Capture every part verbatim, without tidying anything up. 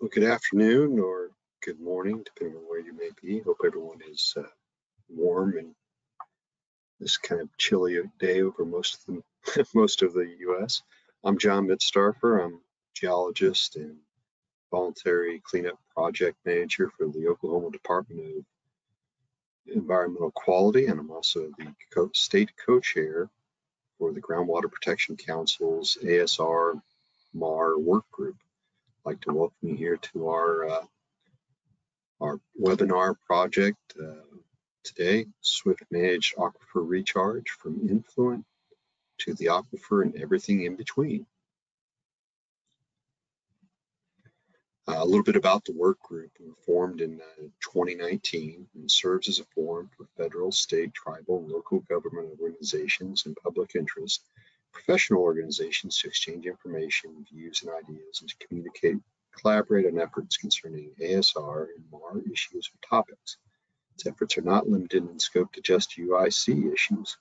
Well, good afternoon or good morning, depending on where you may be. Hope everyone is uh, warm and this kind of chilly day over most of the most of the U S I'm John Midstarfer. I'm a geologist and voluntary cleanup project manager for the Oklahoma Department of Environmental Quality, and I'm also the co state co-chair for the Groundwater Protection Council's A S R M A R work group. I'd like to welcome you here to our uh, our webinar project uh, today, SWIFT Managed Aquifer Recharge from Influent to the Aquifer and Everything in Between. Uh, a little bit about the work group. We were formed in uh, twenty nineteen and serves as a forum for federal, state, tribal, and local government organizations and public interest professional organizations to exchange information, views, and ideas, and to communicate, collaborate on efforts concerning A S R and M A R issues or topics. Its efforts are not limited in scope to just U I C issues.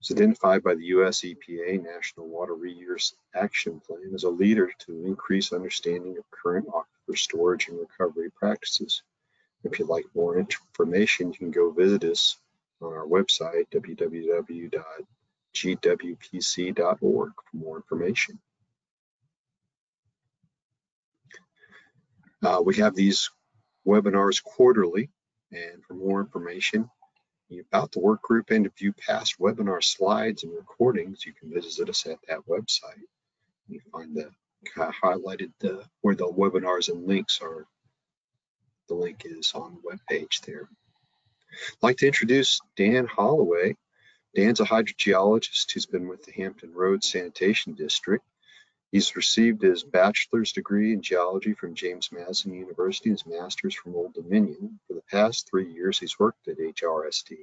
It's identified by the U S E P A National Water Reuse Action Plan as a leader to increase understanding of current aquifer storage and recovery practices. If you'd like more information, you can go visit us on our website, w w w dot g w p c dot org, for more information. Uh, we have these webinars quarterly, and for more information about the work group and to view past webinar slides and recordings, you can visit us at that website. You find the kind of highlighted the, where the webinars and links are. The link is on the webpage there. I'd like to introduce Dan Holloway. Dan's a hydrogeologist who's been with the Hampton Roads Sanitation District. He's received his bachelor's degree in geology from James Madison University and his master's from Old Dominion. For the past three years, he's worked at H R S D,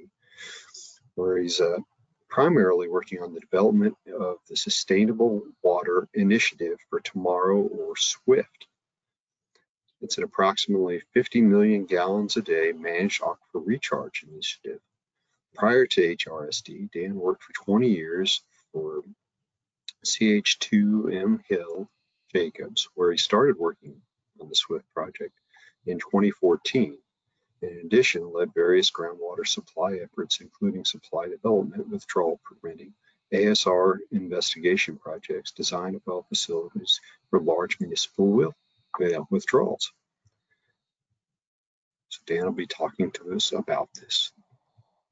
where he's uh, primarily working on the development of the Sustainable Water Initiative for Tomorrow, or SWIFT. It's an approximately fifty million gallons a day managed aquifer recharge initiative. Prior to H R S D, Dan worked for twenty years for C H two M Hill Jacobs, where he started working on the SWIFT project in twenty fourteen. In addition, led various groundwater supply efforts, including supply development, withdrawal permitting, A S R investigation projects, design of well facilities for large municipal withdrawals. So Dan will be talking to us about this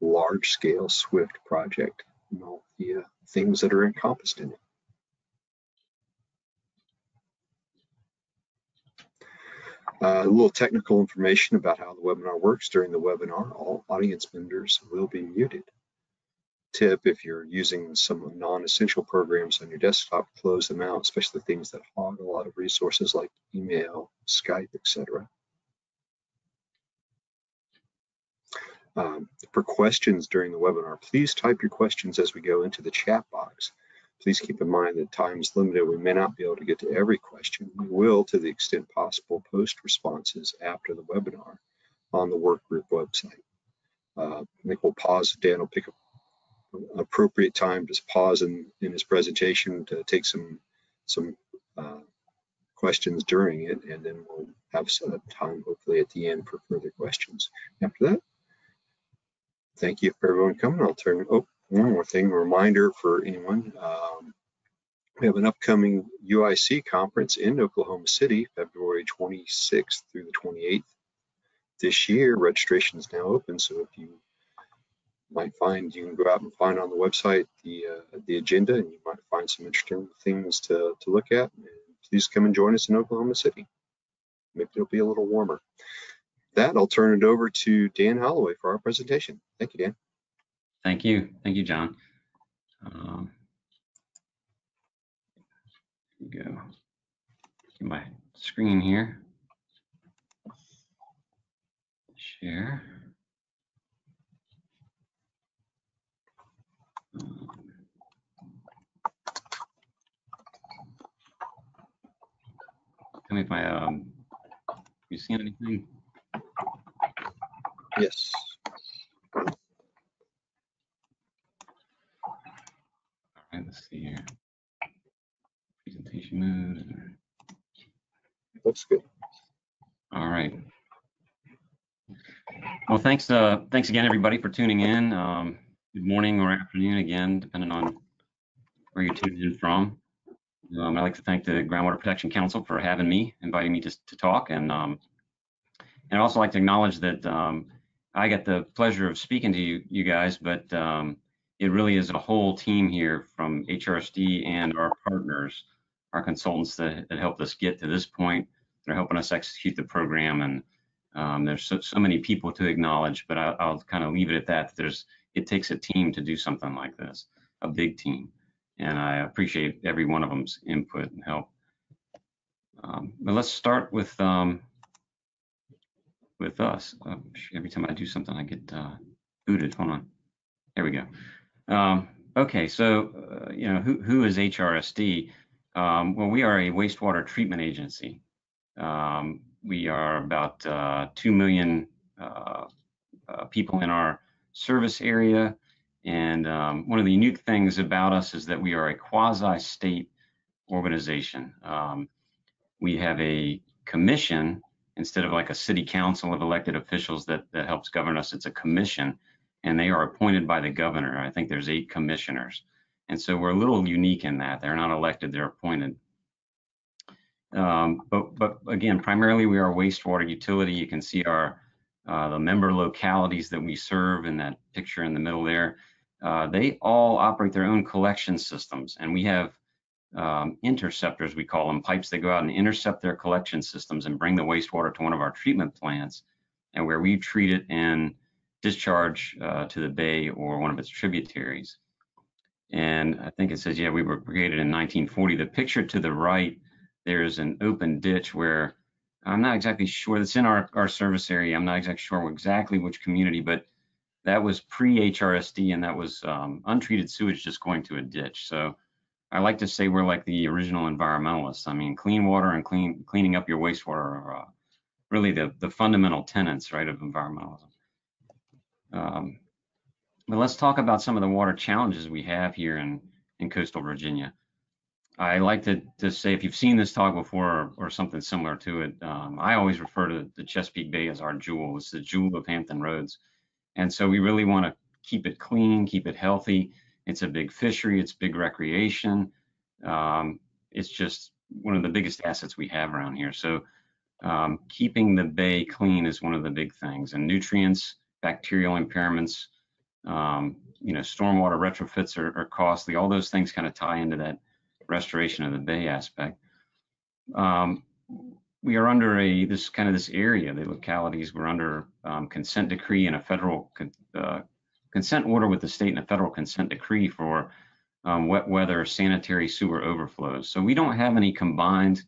large-scale SWIFT project and all the uh, things that are encompassed in it. Uh, a little technical information about how the webinar works. During the webinar, all audience members will be muted. Tip, if you're using some non-essential programs on your desktop, close them out, especially things that hog a lot of resources like email, Skype, et cetera. Um, for questions during the webinar, please type your questions as we go into the chat box. Please keep in mind that time is limited. We may not be able to get to every question. We will, to the extent possible, post responses after the webinar on the work group website. Uh, I think we'll pause. Dan will pick up an appropriate time, just pause in, in his presentation to take some, some uh, questions during it, and then we'll have some time, hopefully, at the end for further questions. After that, thank you for everyone coming. I'll turn, oh, one more thing, a reminder for anyone. Um, we have an upcoming U I C conference in Oklahoma City, February twenty-sixth through the twenty-eighth this year. Registration is now open, so if you might find, you can go out and find on the website the, uh, the agenda, and you might find some interesting things to, to look at. And please come and join us in Oklahoma City. Maybe it'll be a little warmer. That, I'll turn it over to Dan Holloway for our presentation. Thank you, Dan. Thank you. Thank you, John. Um, here we go. Get my screen here. Share. Um, tell me if I, um, you seen anything? Yes. All right, let's see here. Presentation mode. looks good. All right. Well, thanks. Uh, thanks again, everybody, for tuning in. Um, good morning or afternoon again, depending on where you're tuning in from. Um, I'd like to thank the Groundwater Protection Council for having me, inviting me to, to talk. And, um, and I'd also like to acknowledge that um, I got the pleasure of speaking to you, you guys, but um, it really is a whole team here from H R S D and our partners, our consultants that, that helped us get to this point. They're helping us execute the program, and um, there's so, so many people to acknowledge, but I, I'll kind of leave it at that. There's, it takes a team to do something like this, a big team. And I appreciate every one of them's input and help. Um, but let's start with um, with us. Uh, every time I do something, I get uh, booted. Hold on. There we go. Um, okay, so uh, you know who who is H R S D? Um, well, we are a wastewater treatment agency. Um, we are about uh, two million uh, uh, people in our service area. And um, one of the unique things about us is that we are a quasi-state organization. Um, we have a commission instead of like a city council of elected officials that, that helps govern us. It's a commission, and they are appointed by the governor. I think there's eight commissioners. And so we're a little unique in that. They're not elected, they're appointed. Um, but, but again, primarily we are a wastewater utility. You can see our uh, the member localities that we serve in that picture in the middle there. Uh, they all operate their own collection systems, and we have um, interceptors, we call them, pipes that go out and intercept their collection systems and bring the wastewater to one of our treatment plants, and where we treat it and discharge uh, to the bay or one of its tributaries. And I think it says, yeah, we were created in nineteen forty. The picture to the right, there's an open ditch where I'm not exactly sure, that's in our, our service area. I'm not exactly sure exactly which community, but that was pre-H R S D, and that was um, untreated sewage just going to a ditch. So I like to say we're like the original environmentalists. I mean, clean water and clean cleaning up your wastewater are uh, really the, the fundamental tenets, right, of environmentalism. Um, but let's talk about some of the water challenges we have here in, in coastal Virginia. I like to, to say, if you've seen this talk before or, or something similar to it, um, I always refer to the Chesapeake Bay as our jewel. It's the jewel of Hampton Roads. And so we really want to keep it clean, keep it healthy. It's a big fishery, it's big recreation. Um, it's just one of the biggest assets we have around here. So um, keeping the bay clean is one of the big things, and nutrients, bacterial impairments, um, you know, stormwater retrofits are, are costly. All those things kind of tie into that restoration of the bay aspect. Um, we are under a, this kind of this area, the localities, we're under um, consent decree and a federal con uh, consent order with the state and a federal consent decree for um, wet weather, sanitary sewer overflows. So we don't have any combined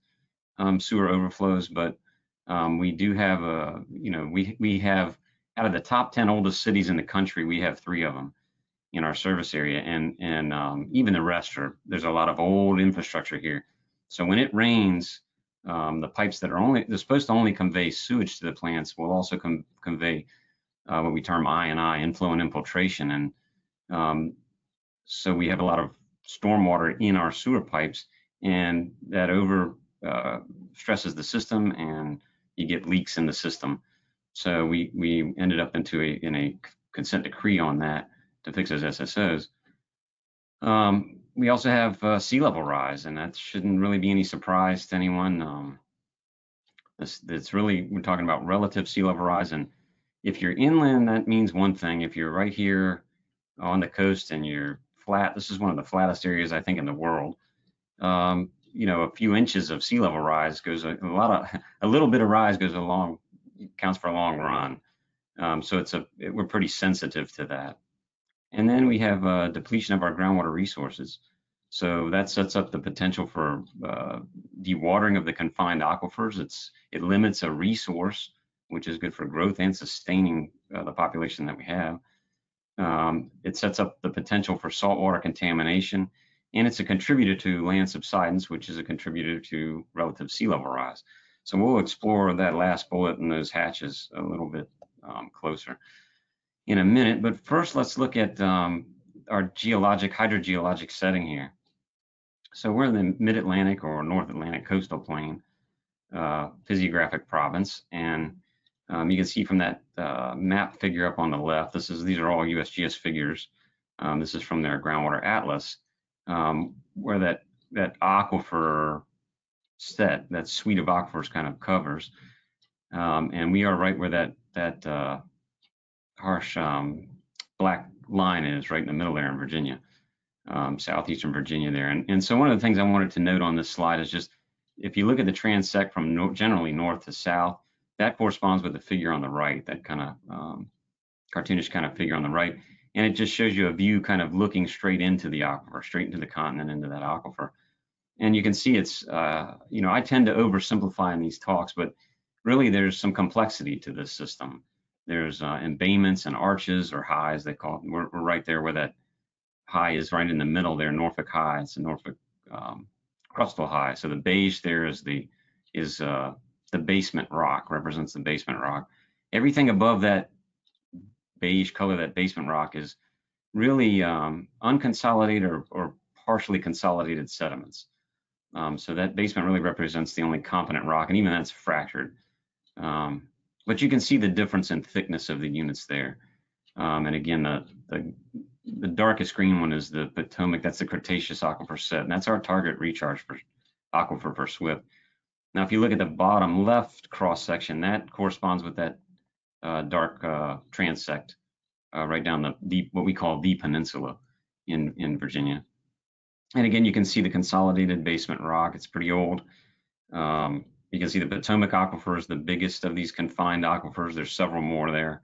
um, sewer overflows, but um, we do have a, you know, we, we have out of the top ten oldest cities in the country, we have three of them in our service area, and and um, even the rest are, there's a lot of old infrastructure here. So when it rains, um, the pipes that are only, they're supposed to only convey sewage to the plants will also com convey uh, what we term I and I, inflow and infiltration. And um, so we have a lot of stormwater in our sewer pipes, and that over uh, stresses the system, and you get leaks in the system. So we we ended up into a in a consent decree on that to fix those S S Os. Um, we also have uh, sea level rise, and that shouldn't really be any surprise to anyone. Um, this, it's really, we're talking about relative sea level rise, and if you're inland, that means one thing. If you're right here on the coast and you're flat, this is one of the flattest areas I think in the world. Um, you know, a few inches of sea level rise goes a, a lot of, a little bit of rise goes a long, counts for a long run. Um, so it's a, it, we're pretty sensitive to that. And then we have uh, depletion of our groundwater resources. So that sets up the potential for uh, dewatering of the confined aquifers. It's, it limits a resource, which is good for growth and sustaining uh, the population that we have. Um, it sets up the potential for saltwater contamination, and it's a contributor to land subsidence, which is a contributor to relative sea level rise. So we'll explore that last bullet and those hatches a little bit um, closer in a minute, but first let's look at um, our geologic, hydrogeologic setting here. So we're in the mid-Atlantic or North Atlantic coastal plain. uh, physiographic province. And um, you can see from that uh, map figure up on the left, this is these are all U S G S figures. Um, this is from their groundwater atlas, um, where that that aquifer set, that suite of aquifers kind of covers. Um, and we are right where that that uh, harsh um, black line is, right in the middle there in Virginia, um, southeastern Virginia there. And, and so one of the things I wanted to note on this slide is just, if you look at the transect from no, generally north to south, that corresponds with the figure on the right, that kind of um, cartoonish kind of figure on the right. And it just shows you a view kind of looking straight into the aquifer, straight into the continent, into that aquifer. And you can see it's, uh, you know, I tend to oversimplify in these talks, but really there's some complexity to this system. There's uh, embayments and arches, or highs, they call it. We're, we're right there where that high is, right in the middle there, Norfolk high. It's a Norfolk um, crustal high. So the beige there is the is uh, the basement rock, represents the basement rock. Everything above that beige color, that basement rock, is really um, unconsolidated or, or partially consolidated sediments. Um, so that basement really represents the only competent rock, and even that's fractured. Um, but you can see the difference in thickness of the units there. Um, and again, the, the, the darkest green one is the Potomac, that's the Cretaceous aquifer set, and that's our target recharge for aquifer for SWIFT. Now, if you look at the bottom left cross-section, that corresponds with that uh, dark uh, transect uh, right down the, the, what we call the peninsula in, in Virginia. And again, you can see the consolidated basement rock. It's pretty old. Um, you can see the Potomac aquifer is the biggest of these confined aquifers. There's several more there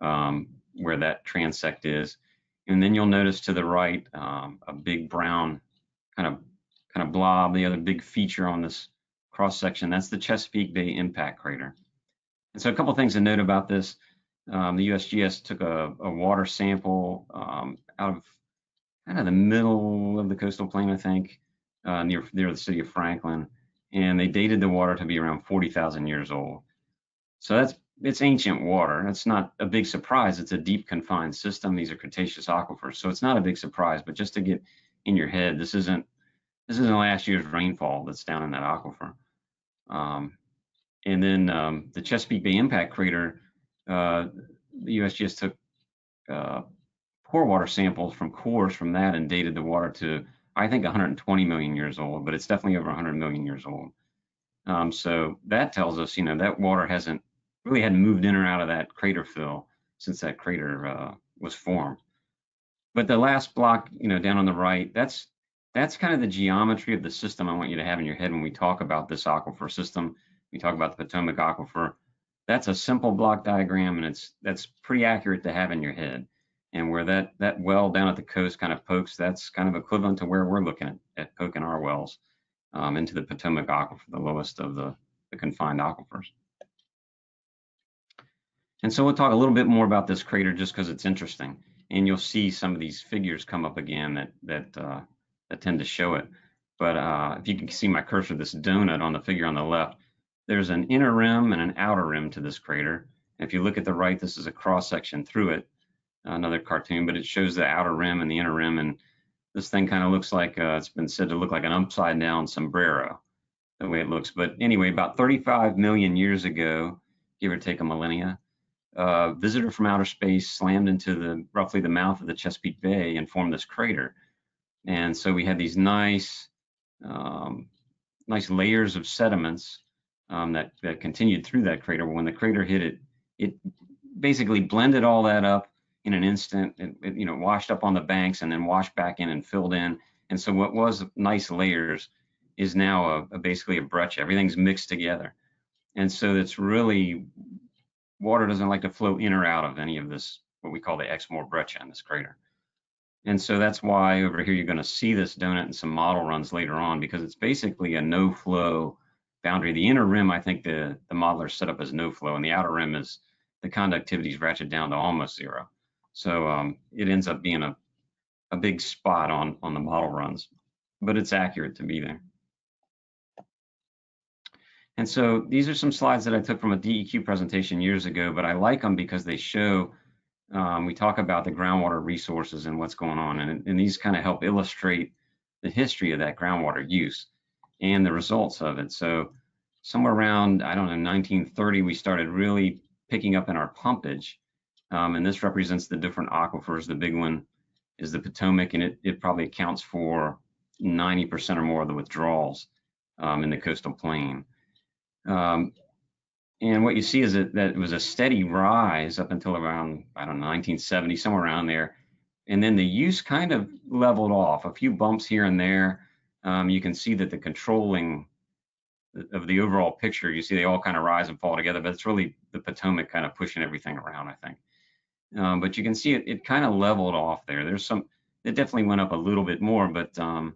um, where that transect is. And then you'll notice to the right um, a big brown kind of kind of blob. The other big feature on this cross section, that's the Chesapeake Bay impact crater. And so a couple things to note about this: um, the U S G S took a, a water sample um, out of kind of the middle of the coastal plain, I think, uh, near, near the city of Franklin. And they dated the water to be around forty thousand years old. So that's, it's ancient water. That's not a big surprise. It's a deep confined system. These are Cretaceous aquifers. So it's not a big surprise, but just to get in your head, this isn't, this isn't last year's rainfall that's down in that aquifer. Um, and then um, the Chesapeake Bay impact crater, uh, the U S G S took uh, core water samples from cores from that and dated the water to, I think, one hundred twenty million years old, but it's definitely over one hundred million years old. Um, so that tells us, you know, that water hasn't really hadn't moved in or out of that crater fill since that crater uh, was formed. But the last block, you know, down on the right, that's that's kind of the geometry of the system I want you to have in your head when we talk about this aquifer system. We talk about the Potomac aquifer. That's a simple block diagram, and it's that's pretty accurate to have in your head. And where that, that well down at the coast kind of pokes, that's kind of equivalent to where we're looking at, at poking our wells um, into the Potomac aquifer, the lowest of the, the confined aquifers. And so we'll talk a little bit more about this crater just because it's interesting. And you'll see some of these figures come up again that, that, uh, that tend to show it. But uh, if you can see my cursor, this donut on the figure on the left, there's an inner rim and an outer rim to this crater. And if you look at the right, this is a cross section through it. Another cartoon, but it shows the outer rim and the inner rim, and this thing kind of looks like uh, it's been said to look like an upside down sombrero, the way it looks. But anyway, about thirty-five million years ago, give or take a millennia, a uh, visitor from outer space slammed into the roughly the mouth of the Chesapeake Bay and formed this crater. And so we had these nice um, nice layers of sediments um, that, that continued through that crater. When the crater hit it, it basically blended all that up in an instant. It, it you know, washed up on the banks and then washed back in and filled in. And so what was nice layers is now a, a basically a breccia. Everything's mixed together. And so it's really, water doesn't like to flow in or out of any of this, what we call the Exmoor breccia in this crater. And so that's why over here you're going to see this donut and some model runs later on, because it's basically a no flow boundary. The inner rim, I think the, the modeler set up as no flow, and the outer rim is the conductivity is ratcheted down to almost zero. So um, it ends up being a, a big spot on, on the model runs, but it's accurate to be there. And so these are some slides that I took from a D E Q presentation years ago, but I like them because they show, um, we talk about the groundwater resources and what's going on, and, and these kind of help illustrate the history of that groundwater use and the results of it. So somewhere around, I don't know, nineteen thirty, we started really picking up in our pumpage. Um, and this represents the different aquifers. The big one is the Potomac, and it, it probably accounts for ninety percent or more of the withdrawals um, in the coastal plain. Um, and what you see is that, that it was a steady rise up until around, I don't know, nineteen seventy, somewhere around there. And then the use kind of leveled off, a few bumps here and there. Um, you can see that the controlling of the overall picture, you see they all kind of rise and fall together, but it's really the Potomac kind of pushing everything around, I think. Um, but you can see it, it kind of leveled off there. There's some, it definitely went up a little bit more, but, um,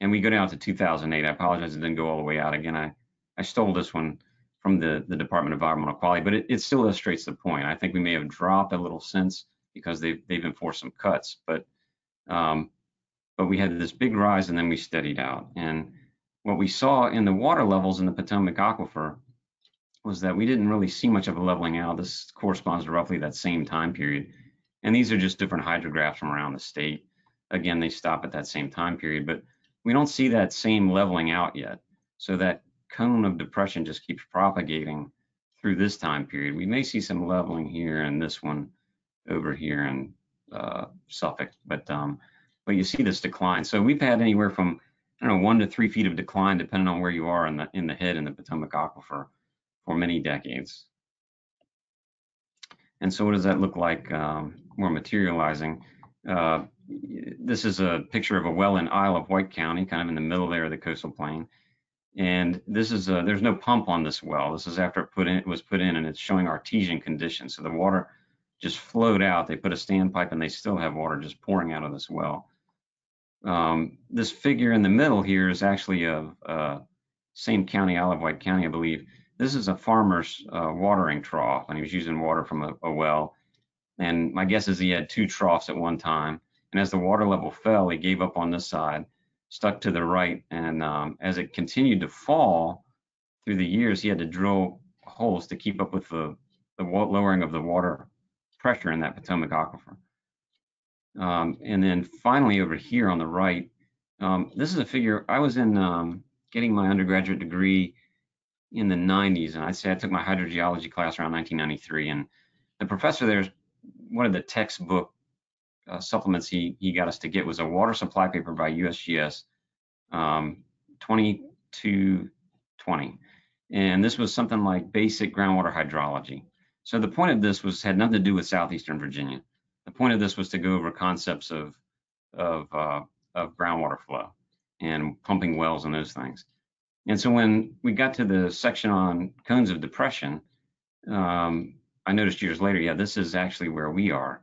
and we go down to two thousand eight. I apologize, it didn't go all the way out. Again, I, I stole this one from the, the Department of Environmental Quality, but it, it still illustrates the point. I think we may have dropped a little since, because they've, they've enforced some cuts, but um, but we had this big rise and then we steadied out. And what we saw in the water levels in the Potomac Aquifer was that we didn't really see much of a leveling out. This corresponds to roughly that same time period. And these are just different hydrographs from around the state. Again, they stop at that same time period, but we don't see that same leveling out yet. So that cone of depression just keeps propagating through this time period. We may see some leveling here and this one over here in uh, Suffolk, but um, but you see this decline. So we've had anywhere from, I don't know, one to three feet of decline, depending on where you are in the in the head in the Potomac Aquifer for many decades. And so what does that look like um, more materializing? Uh, this is a picture of a well in Isle of Wight County, kind of in the middle there of the coastal plain. And this is, a, there's no pump on this well. This is after it, put in, it was put in, and it's showing artesian conditions. So the water just flowed out. They put a standpipe and they still have water just pouring out of this well. Um, this figure in the middle here is actually of uh, same county, Isle of Wight County, I believe. This is a farmer's uh, watering trough, and he was using water from a, a well. And my guess is he had two troughs at one time. And as the water level fell, he gave up on this side, stuck to the right. And um, as it continued to fall through the years, he had to drill holes to keep up with the, the lowering of the water pressure in that Potomac aquifer. Um, and then finally over here on the right, um, this is a figure, I was in um, getting my undergraduate degree in the nineties, and I'd say I took my hydrogeology class around nineteen ninety-three, and the professor there's one of the textbook uh, supplements he, he got us to get was a water supply paper by U S G S um, twenty-two twenty, and this was something like basic groundwater hydrology. So the point of this was had nothing to do with southeastern Virginia. The point of this was to go over concepts of of, uh, of groundwater flow and pumping wells and those things. And so when we got to the section on cones of depression, um, I noticed years later, yeah, this is actually where we are.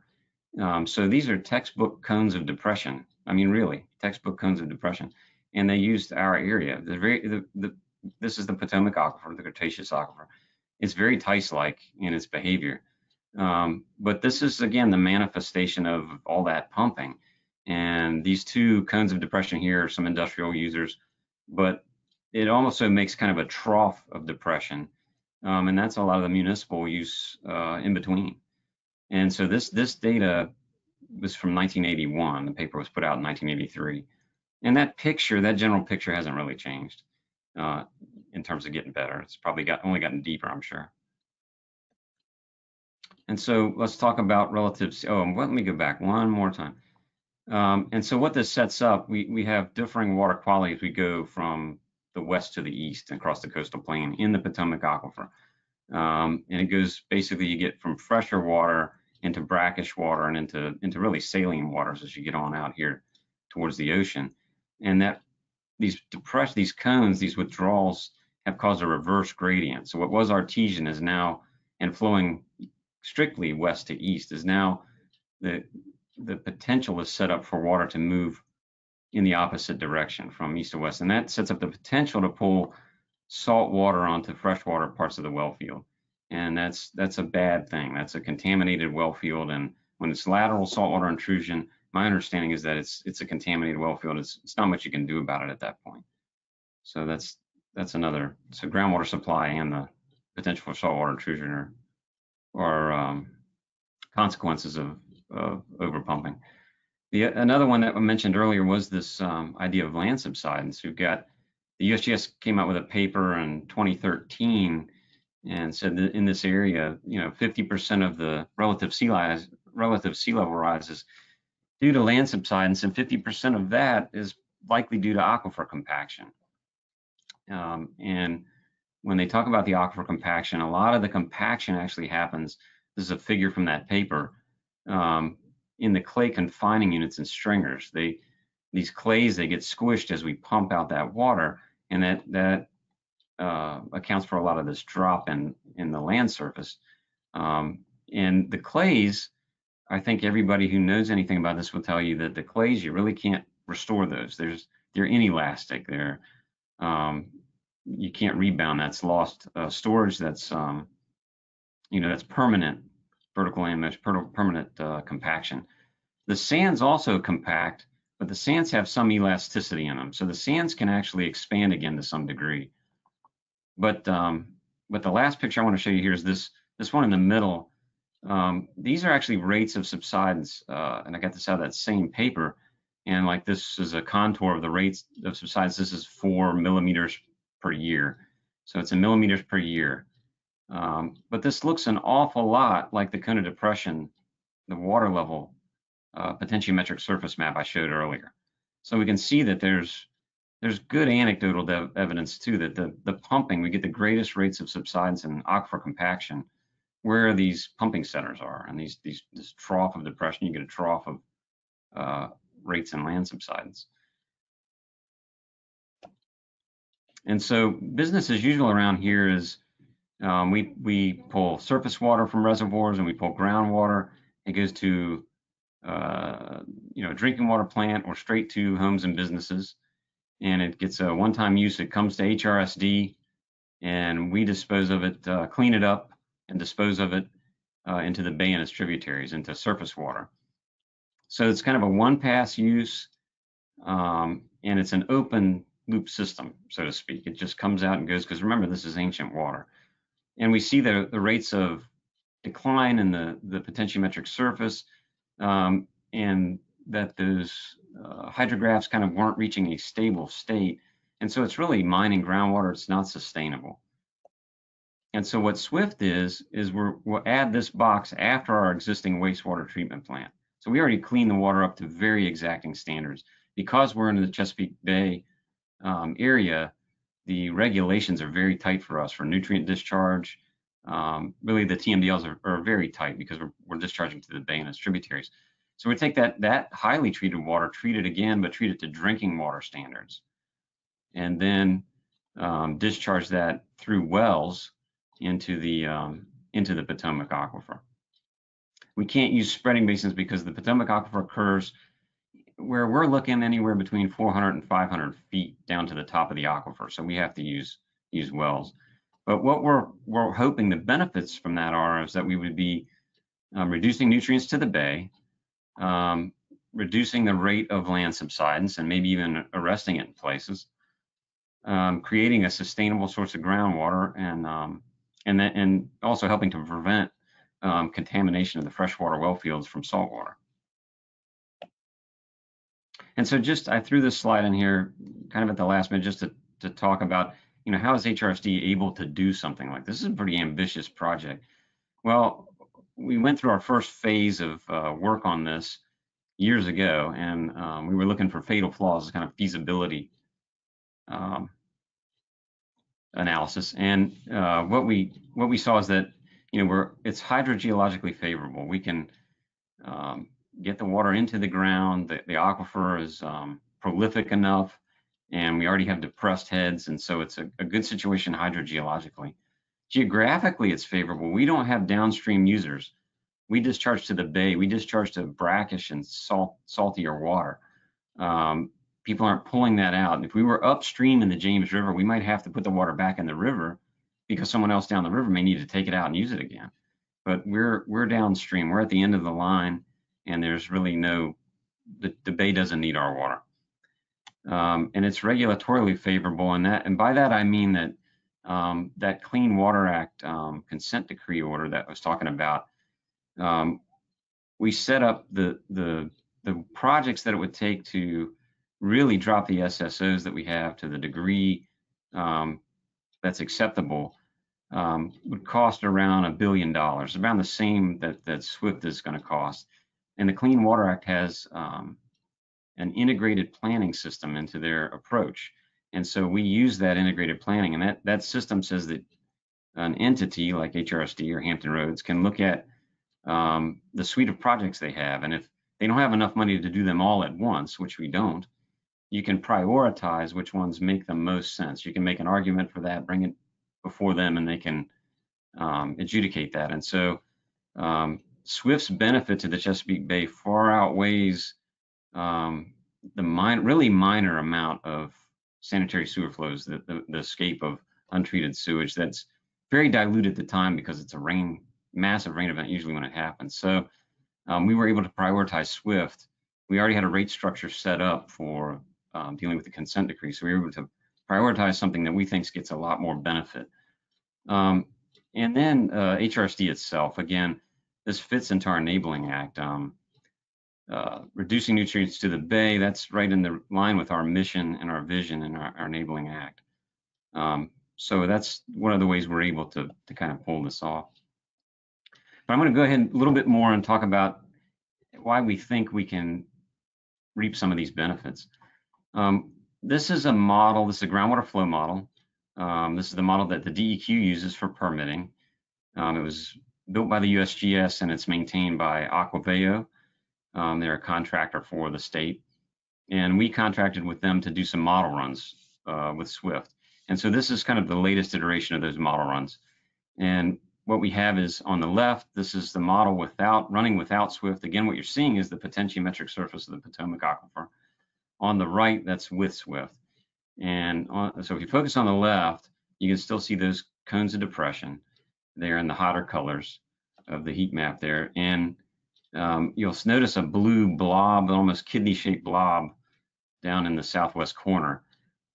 Um, so these are textbook cones of depression. I mean, really, textbook cones of depression. And they used our area. The very, the, the, this is the Potomac Aquifer, the Cretaceous Aquifer. It's very Tice-like in its behavior. Um, but this is, again, the manifestation of all that pumping. And these two cones of depression here are some industrial users, but it also makes kind of a trough of depression. Um, and that's a lot of the municipal use uh, in between. And so this, this data was from nineteen eighty-one. The paper was put out in nineteen eighty-three. And that picture, that general picture hasn't really changed. Uh, in terms of getting better. It's probably got only gotten deeper, I'm sure. And so let's talk about relative, oh, let me go back one more time. Um, and so what this sets up, we, we have differing water quality as we go from the west to the east and across the coastal plain in the Potomac Aquifer. Um, and it goes, basically you get from fresher water into brackish water and into, into really saline waters as you get on out here towards the ocean. And that these depressed, these cones, these withdrawals have caused a reverse gradient. So what was artesian is now, and flowing strictly west to east, is now the, the potential is set up for water to move in the opposite direction from east to west. And that sets up the potential to pull salt water onto freshwater parts of the well field. And that's, that's a bad thing. That's a contaminated well field. And when it's lateral saltwater intrusion, my understanding is that it's it's a contaminated well field. It's, it's not much you can do about it at that point. So that's that's another. So groundwater supply and the potential for saltwater intrusion are, are um, consequences of, of overpumping. The another one that I mentioned earlier was this um, idea of land subsidence. We've got the the U S G S came out with a paper in twenty thirteen and said that in this area, you know, fifty percent of the relative sea rise, relative sea level rises due to land subsidence, and fifty percent of that is likely due to aquifer compaction. Um, and when they talk about the aquifer compaction, a lot of the compaction actually happens, this is a figure from that paper, um, in the clay confining units and stringers. They, these clays, they get squished as we pump out that water, and that, that uh, accounts for a lot of this drop in, in the land surface. Um, and the clays, I think everybody who knows anything about this will tell you that the clays, you really can't restore those. There's, they're inelastic. They're, um, you can't rebound. That's lost uh, storage. That's, um, you know, that's permanent vertical land mesh, permanent uh, compaction. The sands also compact, but the sands have some elasticity in them. So the sands can actually expand again to some degree. But, um, but the last picture I want to show you here is this, this one in the middle. Um, these are actually rates of subsidence, uh, and I got this out of that same paper. And like this is a contour of the rates of subsidence. This is four millimeters per year, so it's in millimeters per year. Um, but this looks an awful lot like the Kona Depression, the water level uh, potentiometric surface map I showed earlier. So we can see that there's there's good anecdotal evidence too that the the pumping, we get the greatest rates of subsidence and aquifer compaction where these pumping centers are, and these, these this trough of depression, you get a trough of uh, rates and land subsidence. And so business as usual around here is um, we, we pull surface water from reservoirs and we pull groundwater. It goes to uh, you know, a drinking water plant or straight to homes and businesses. And it gets a one-time use. It comes to H R S D and we dispose of it, uh, clean it up, and dispose of it uh, into the bay and its tributaries, into surface water. So it's kind of a one-pass use, um, and it's an open loop system, so to speak. It just comes out and goes, because remember, this is ancient water. And we see the, the rates of decline in the, the potentiometric surface, um, and that those uh, hydrographs kind of weren't reaching a stable state. And so it's really mining groundwater. It's not sustainable. And so what SWIFT is, is we're, we'll add this box after our existing wastewater treatment plant. So we already clean the water up to very exacting standards. Because we're in the Chesapeake Bay um, area, the regulations are very tight for us for nutrient discharge. Um, really, the T M D Ls are, are very tight because we're, we're discharging to the bay and its tributaries. So we take that, that highly treated water, treat it again, but treat it to drinking water standards. And then um, discharge that through wells into the um, into the Potomac Aquifer. We can't use spreading basins because the Potomac Aquifer occurs where we're looking anywhere between four hundred and five hundred feet down to the top of the aquifer. So we have to use use wells. But what we're we're hoping the benefits from that are is that we would be um, reducing nutrients to the bay, um, reducing the rate of land subsidence, and maybe even arresting it in places, um, creating a sustainable source of groundwater, and um, And, that, and also helping to prevent um, contamination of the freshwater well fields from saltwater. And so just, I threw this slide in here kind of at the last minute just to, to talk about, you know, how is H R S D able to do something like this? This is a pretty ambitious project. Well, we went through our first phase of uh, work on this years ago, and um, we were looking for fatal flaws, kind of feasibility Um, analysis, and uh, what we what we saw is that, you know, we're it's hydrogeologically favorable. We can um, get the water into the ground. The, the aquifer is um, prolific enough, and we already have depressed heads, and so it's a, a good situation hydrogeologically. Geographically, it's favorable. We don't have downstream users. We discharge to the bay. We discharge to brackish and salt saltier water. Um, People aren't pulling that out. And if we were upstream in the James River, we might have to put the water back in the river because someone else down the river may need to take it out and use it again. But we're we're downstream. We're at the end of the line, and there's really no, the, the bay doesn't need our water. Um, and it's regulatorily favorable in that. And by that, I mean that um, that Clean Water Act um, consent decree order that I was talking about, um, we set up the, the, the projects that it would take to really drop the S S Os that we have to the degree um, that's acceptable um, would cost around a billion dollars, around the same that, that SWIFT is going to cost. And the Clean Water Act has um, an integrated planning system into their approach. And so we use that integrated planning, and that, that system says that an entity like H R S D or Hampton Roads can look at um, the suite of projects they have. And if they don't have enough money to do them all at once, which we don't, you can prioritize which ones make the most sense. You can make an argument for that, bring it before them, and they can um, adjudicate that. And so um, SWIFT's benefit to the Chesapeake Bay far outweighs um, the minor, really minor amount of sanitary sewer flows, the, the, the escape of untreated sewage that's very dilute at the time because it's a rain, massive rain event usually when it happens. So um, we were able to prioritize SWIFT. We already had a rate structure set up for um, dealing with the consent decree. So we were able to prioritize something that we think gets a lot more benefit. Um, and then uh, H R S D itself, again, this fits into our Enabling Act. Um, uh, reducing nutrients to the bay, that's right in the line with our mission and our vision and our, our Enabling Act. Um, So that's one of the ways we're able to, to kind of pull this off. But I'm going to go ahead a little bit more and talk about why we think we can reap some of these benefits. Um, this is a model, this is a groundwater flow model. Um, this is the model that the D E Q uses for permitting. Um, it was built by the U S G S and it's maintained by Aquaveo. Um, they're a contractor for the state. And we contracted with them to do some model runs uh, with SWIFT. And so this is kind of the latest iteration of those model runs. And what we have is on the left, this is the model without running without SWIFT. Again, what you're seeing is the potentiometric surface of the Potomac Aquifer. On the right, that's with SWIFT. And on, so if you focus on the left, you can still see those cones of depression. They're in the hotter colors of the heat map there. And um, you'll notice a blue blob, almost kidney-shaped blob down in the southwest corner.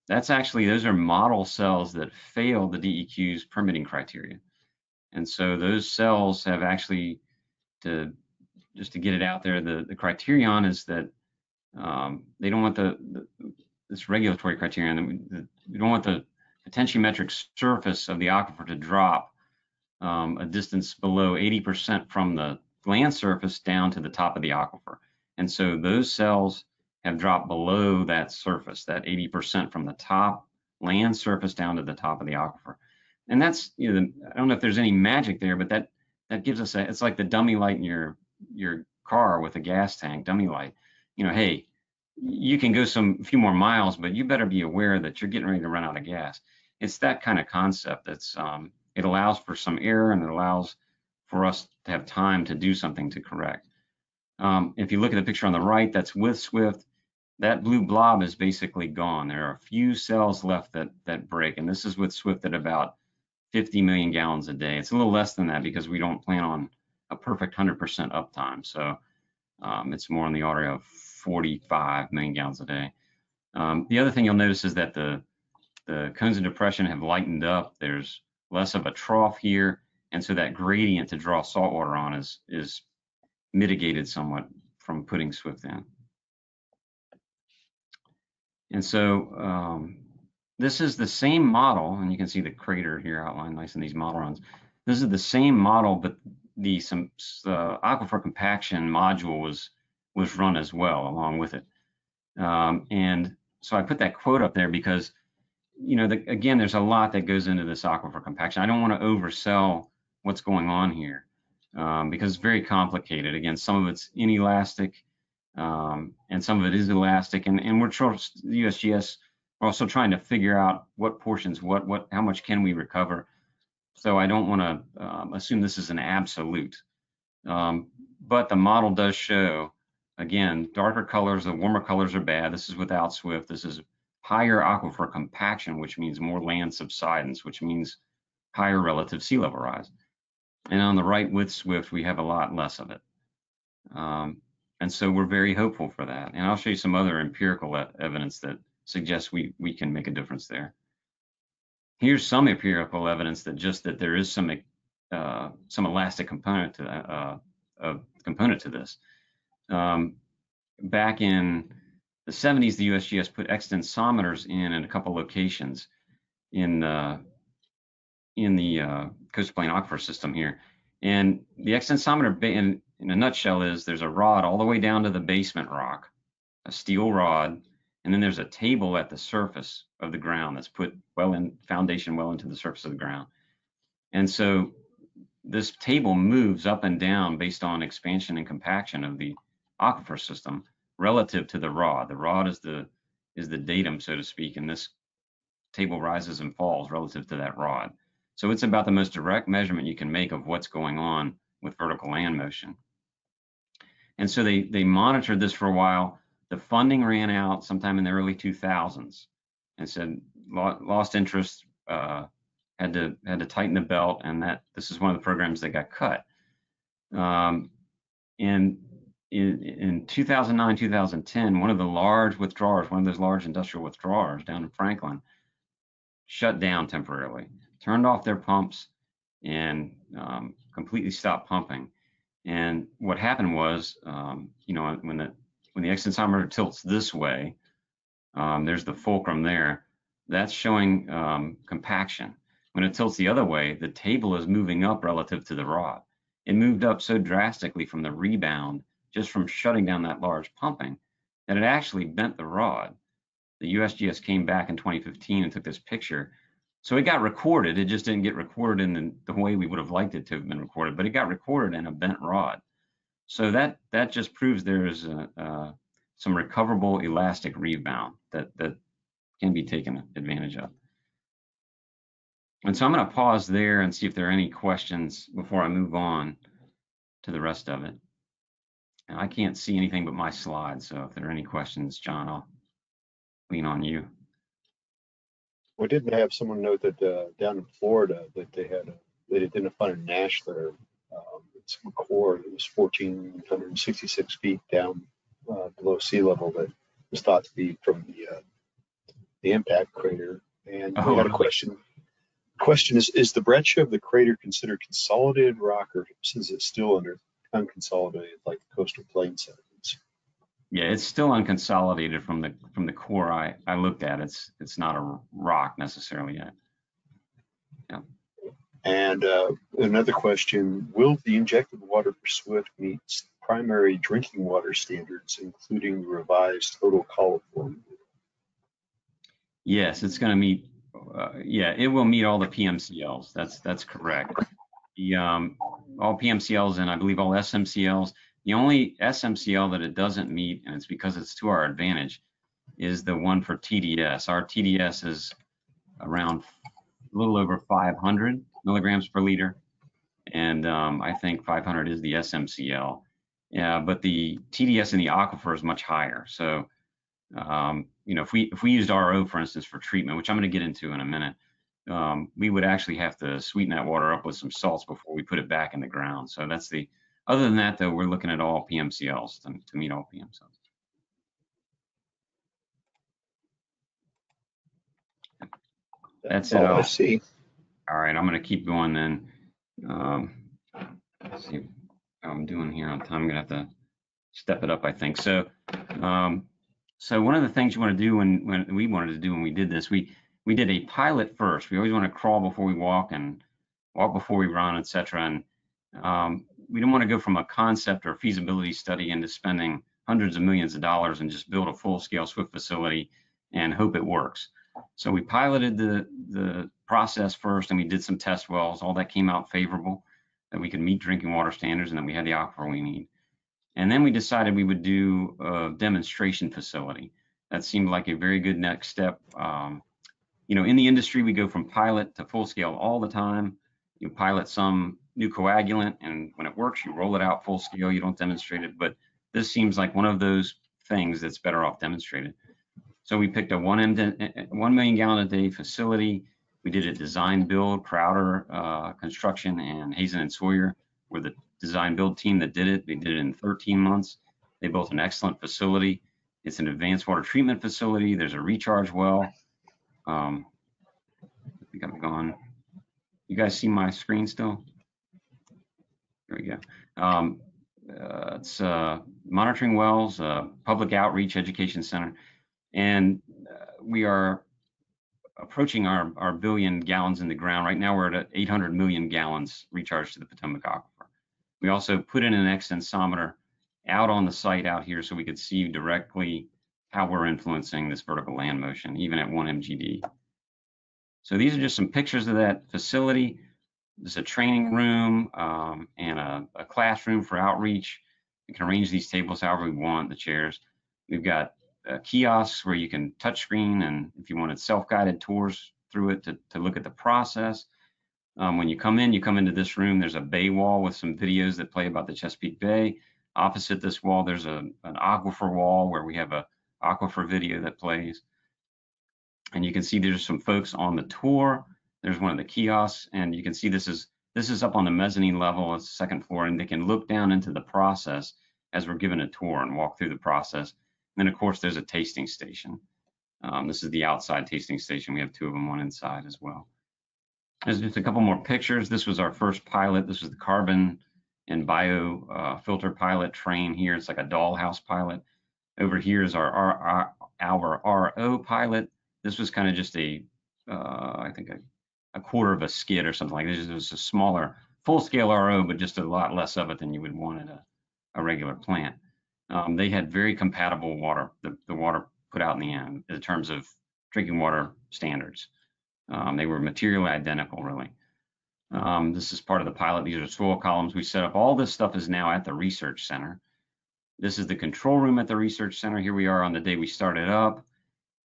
That's actually, those are model cells that fail the D E Q's permitting criteria. And so those cells have actually, to just to get it out there, the, the criterion is that um, they don't want the, the this regulatory criterion, that we, the, we don't want the potentiometric surface of the aquifer to drop um, a distance below eighty percent from the land surface down to the top of the aquifer. And so those cells have dropped below that surface, that eighty percent from the top land surface down to the top of the aquifer. And that's, you know, the, I don't know if there's any magic there, but that that gives us a, it's like the dummy light in your your car with a gas tank, dummy light. You know, hey, you can go some a few more miles, but you better be aware that you're getting ready to run out of gas. It's that kind of concept that's, um, it allows for some error and it allows for us to have time to do something to correct. Um, if you look at the picture on the right, that's with SWIFT. That blue blob is basically gone. There are a few cells left that, that break, and this is with SWIFT at about fifty million gallons a day. It's a little less than that because we don't plan on a perfect one hundred percent uptime. So um, it's more on the order of forty-five million gallons a day. Um, the other thing you'll notice is that the, the cones of depression have lightened up. There's less of a trough here, and so that gradient to draw salt water on is, is mitigated somewhat from putting SWIFT in. And so um, this is the same model, and you can see the crater here outlined nice in these model runs. This is the same model, but the some uh, aquifer compaction module was was run as well along with it. Um, and so I put that quote up there because, you know, the, again, there's a lot that goes into this aquifer compaction. I don't want to oversell what's going on here um, because it's very complicated. Again, some of it's inelastic. Um, and some of it is elastic, and, and we're trying, the U S G S, we're also trying to figure out what portions, what, what, how much can we recover. So I don't want to um, assume this is an absolute, um, but the model does show, again, darker colors, the warmer colors are bad. This is without SWIFT. This is higher aquifer compaction, which means more land subsidence, which means higher relative sea level rise. And on the right with SWIFT, we have a lot less of it. Um, And so we're very hopeful for that. And I'll show you some other empirical e evidence that suggests we, we can make a difference there. Here's some empirical evidence that just that there is some uh, some elastic component to, uh, uh, component to this. Um, back in the seventies, the U S G S put extensometers in in a couple locations. in uh, in the uh, coastal plain aquifer system here. And the extensometer, in, in a nutshell, is there's a rod all the way down to the basement rock, a steel rod, and then there's a table at the surface of the ground that's put well in foundation, well into the surface of the ground. And so this table moves up and down based on expansion and compaction of the aquifer system relative to the rod. The rod is the is the datum, so to speak, and this table rises and falls relative to that rod. So it's about the most direct measurement you can make of what's going on with vertical land motion. And so they, they monitored this for a while. The funding ran out sometime in the early two thousands, and said lost interest, uh, had to had to tighten the belt, and that this is one of the programs that got cut. Um, and in, in two thousand nine, two thousand ten, one of the large withdrawers, one of those large industrial withdrawers down in Franklin, shut down temporarily, turned off their pumps, and um, completely stopped pumping. And what happened was, um, you know, when the When the extensometer tilts this way, um, there's the fulcrum there, that's showing um, compaction. When it tilts the other way, the table is moving up relative to the rod. It moved up so drastically from the rebound, just from shutting down that large pumping, that it actually bent the rod. The U S G S came back in twenty fifteen and took this picture. So it got recorded, it just didn't get recorded in the, the way we would have liked it to have been recorded, but it got recorded in a bent rod. So that that just proves there's a, uh, some recoverable elastic rebound that, that can be taken advantage of. And so I'm going to pause there and see if there are any questions before I move on to the rest of it. And I can't see anything but my slides, so if there are any questions, John, I'll lean on you. We did have someone note that uh, down in Florida that they had a, they didn't find a Nash there. Um, it's a core that was one thousand four hundred sixty-six feet down uh, below sea level that was thought to be from the uh, the impact crater. And oh, we had a question. The question is, is the breccia of the crater considered consolidated rock, or is it still under unconsolidated like the coastal plain sediments? Yeah, it's still unconsolidated from the from the core I, I looked at. It's it's not a rock necessarily yet. Yeah. And uh, another question, will the injected water for SWIFT meet primary drinking water standards, including the revised total coliform? Yes, it's going to meet, uh, yeah, it will meet all the P M C Ls. That's that's correct. The, um, all P M C Ls and I believe all S M C Ls. The only S M C L that it doesn't meet, and it's because it's to our advantage, is the one for T D S. Our T D S is around a little over five hundred milligrams per liter, and um, I think five hundred is the S M C L. Yeah, but the T D S in the aquifer is much higher. So, um, you know, if we if we used R O, for instance, for treatment, which I'm going to get into in a minute, um, we would actually have to sweeten that water up with some salts before we put it back in the ground. So that's the. Other than that, though, we're looking at all P M C Ls to, to meet all P M C Ls. That's it. Oh, I see. All right, I'm going to keep going then. Um, let's see how I'm doing here on time. I'm going to have to step it up, I think. So, um, so one of the things you want to do when, when we wanted to do when we did this, we we did a pilot first. We always want to crawl before we walk and walk before we run, et cetera. And um, we don't want to go from a concept or feasibility study into spending hundreds of millions of dollars and just build a full-scale SWIFT facility and hope it works. So we piloted the, the process first, and we did some test wells. All that came out favorable, that we could meet drinking water standards, and that we had the aquifer we need. And then we decided we would do a demonstration facility. That seemed like a very good next step. Um, you know, in the industry, we go from pilot to full scale all the time. You pilot some new coagulant, and when it works, you roll it out full scale. You don't demonstrate it, but this seems like one of those things that's better off demonstrated. So we picked a one million gallon a day facility. We did a design build, Crowder uh, Construction and Hazen and Sawyer were the design build team that did it. They did it in thirteen months. They built an excellent facility. It's an advanced water treatment facility. There's a recharge well. Um, I think I'm gone. You guys see my screen still? There we go. Um, uh, it's uh, monitoring wells, uh, public outreach education center. And uh, we are approaching our, our billion gallons in the ground. Right now we're at eight hundred million gallons recharged to the Potomac Aquifer. We also put in an extensometer out on the site out here so we could see directly how we're influencing this vertical land motion, even at one M G D. So these are just some pictures of that facility. There's a training room um, and a, a classroom for outreach. We can arrange these tables however we want, the chairs. We've got uh, kiosks where you can touch screen, and if you wanted self-guided tours through it to, to look at the process. Um, when you come in, you come into this room, there's a bay wall with some videos that play about the Chesapeake Bay. Opposite this wall, there's a, an aquifer wall where we have a aquifer video that plays. And you can see there's some folks on the tour. There's one of the kiosks, and you can see this is this is up on the mezzanine level, it's the second floor, and they can look down into the process as we're given a tour and walk through the process. And then of course there's a tasting station. Um, this is the outside tasting station. We have two of them, one inside as well. There's just a couple more pictures. This was our first pilot. This was the carbon and bio uh, filter pilot train here. It's like a dollhouse pilot. Over here is our our, our, our R O pilot. This was kind of just a, uh, I think a, a quarter of a skid or something like this. It was a smaller full-scale R O, but just a lot less of it than you would want at a, a regular plant. Um, they had very compatible water, the, the water put out in the end in terms of drinking water standards. Um, they were materially identical, really. Um, this is part of the pilot. These are soil columns we set up. All this stuff is now at the research center. This is the control room at the research center. Here we are on the day we started up,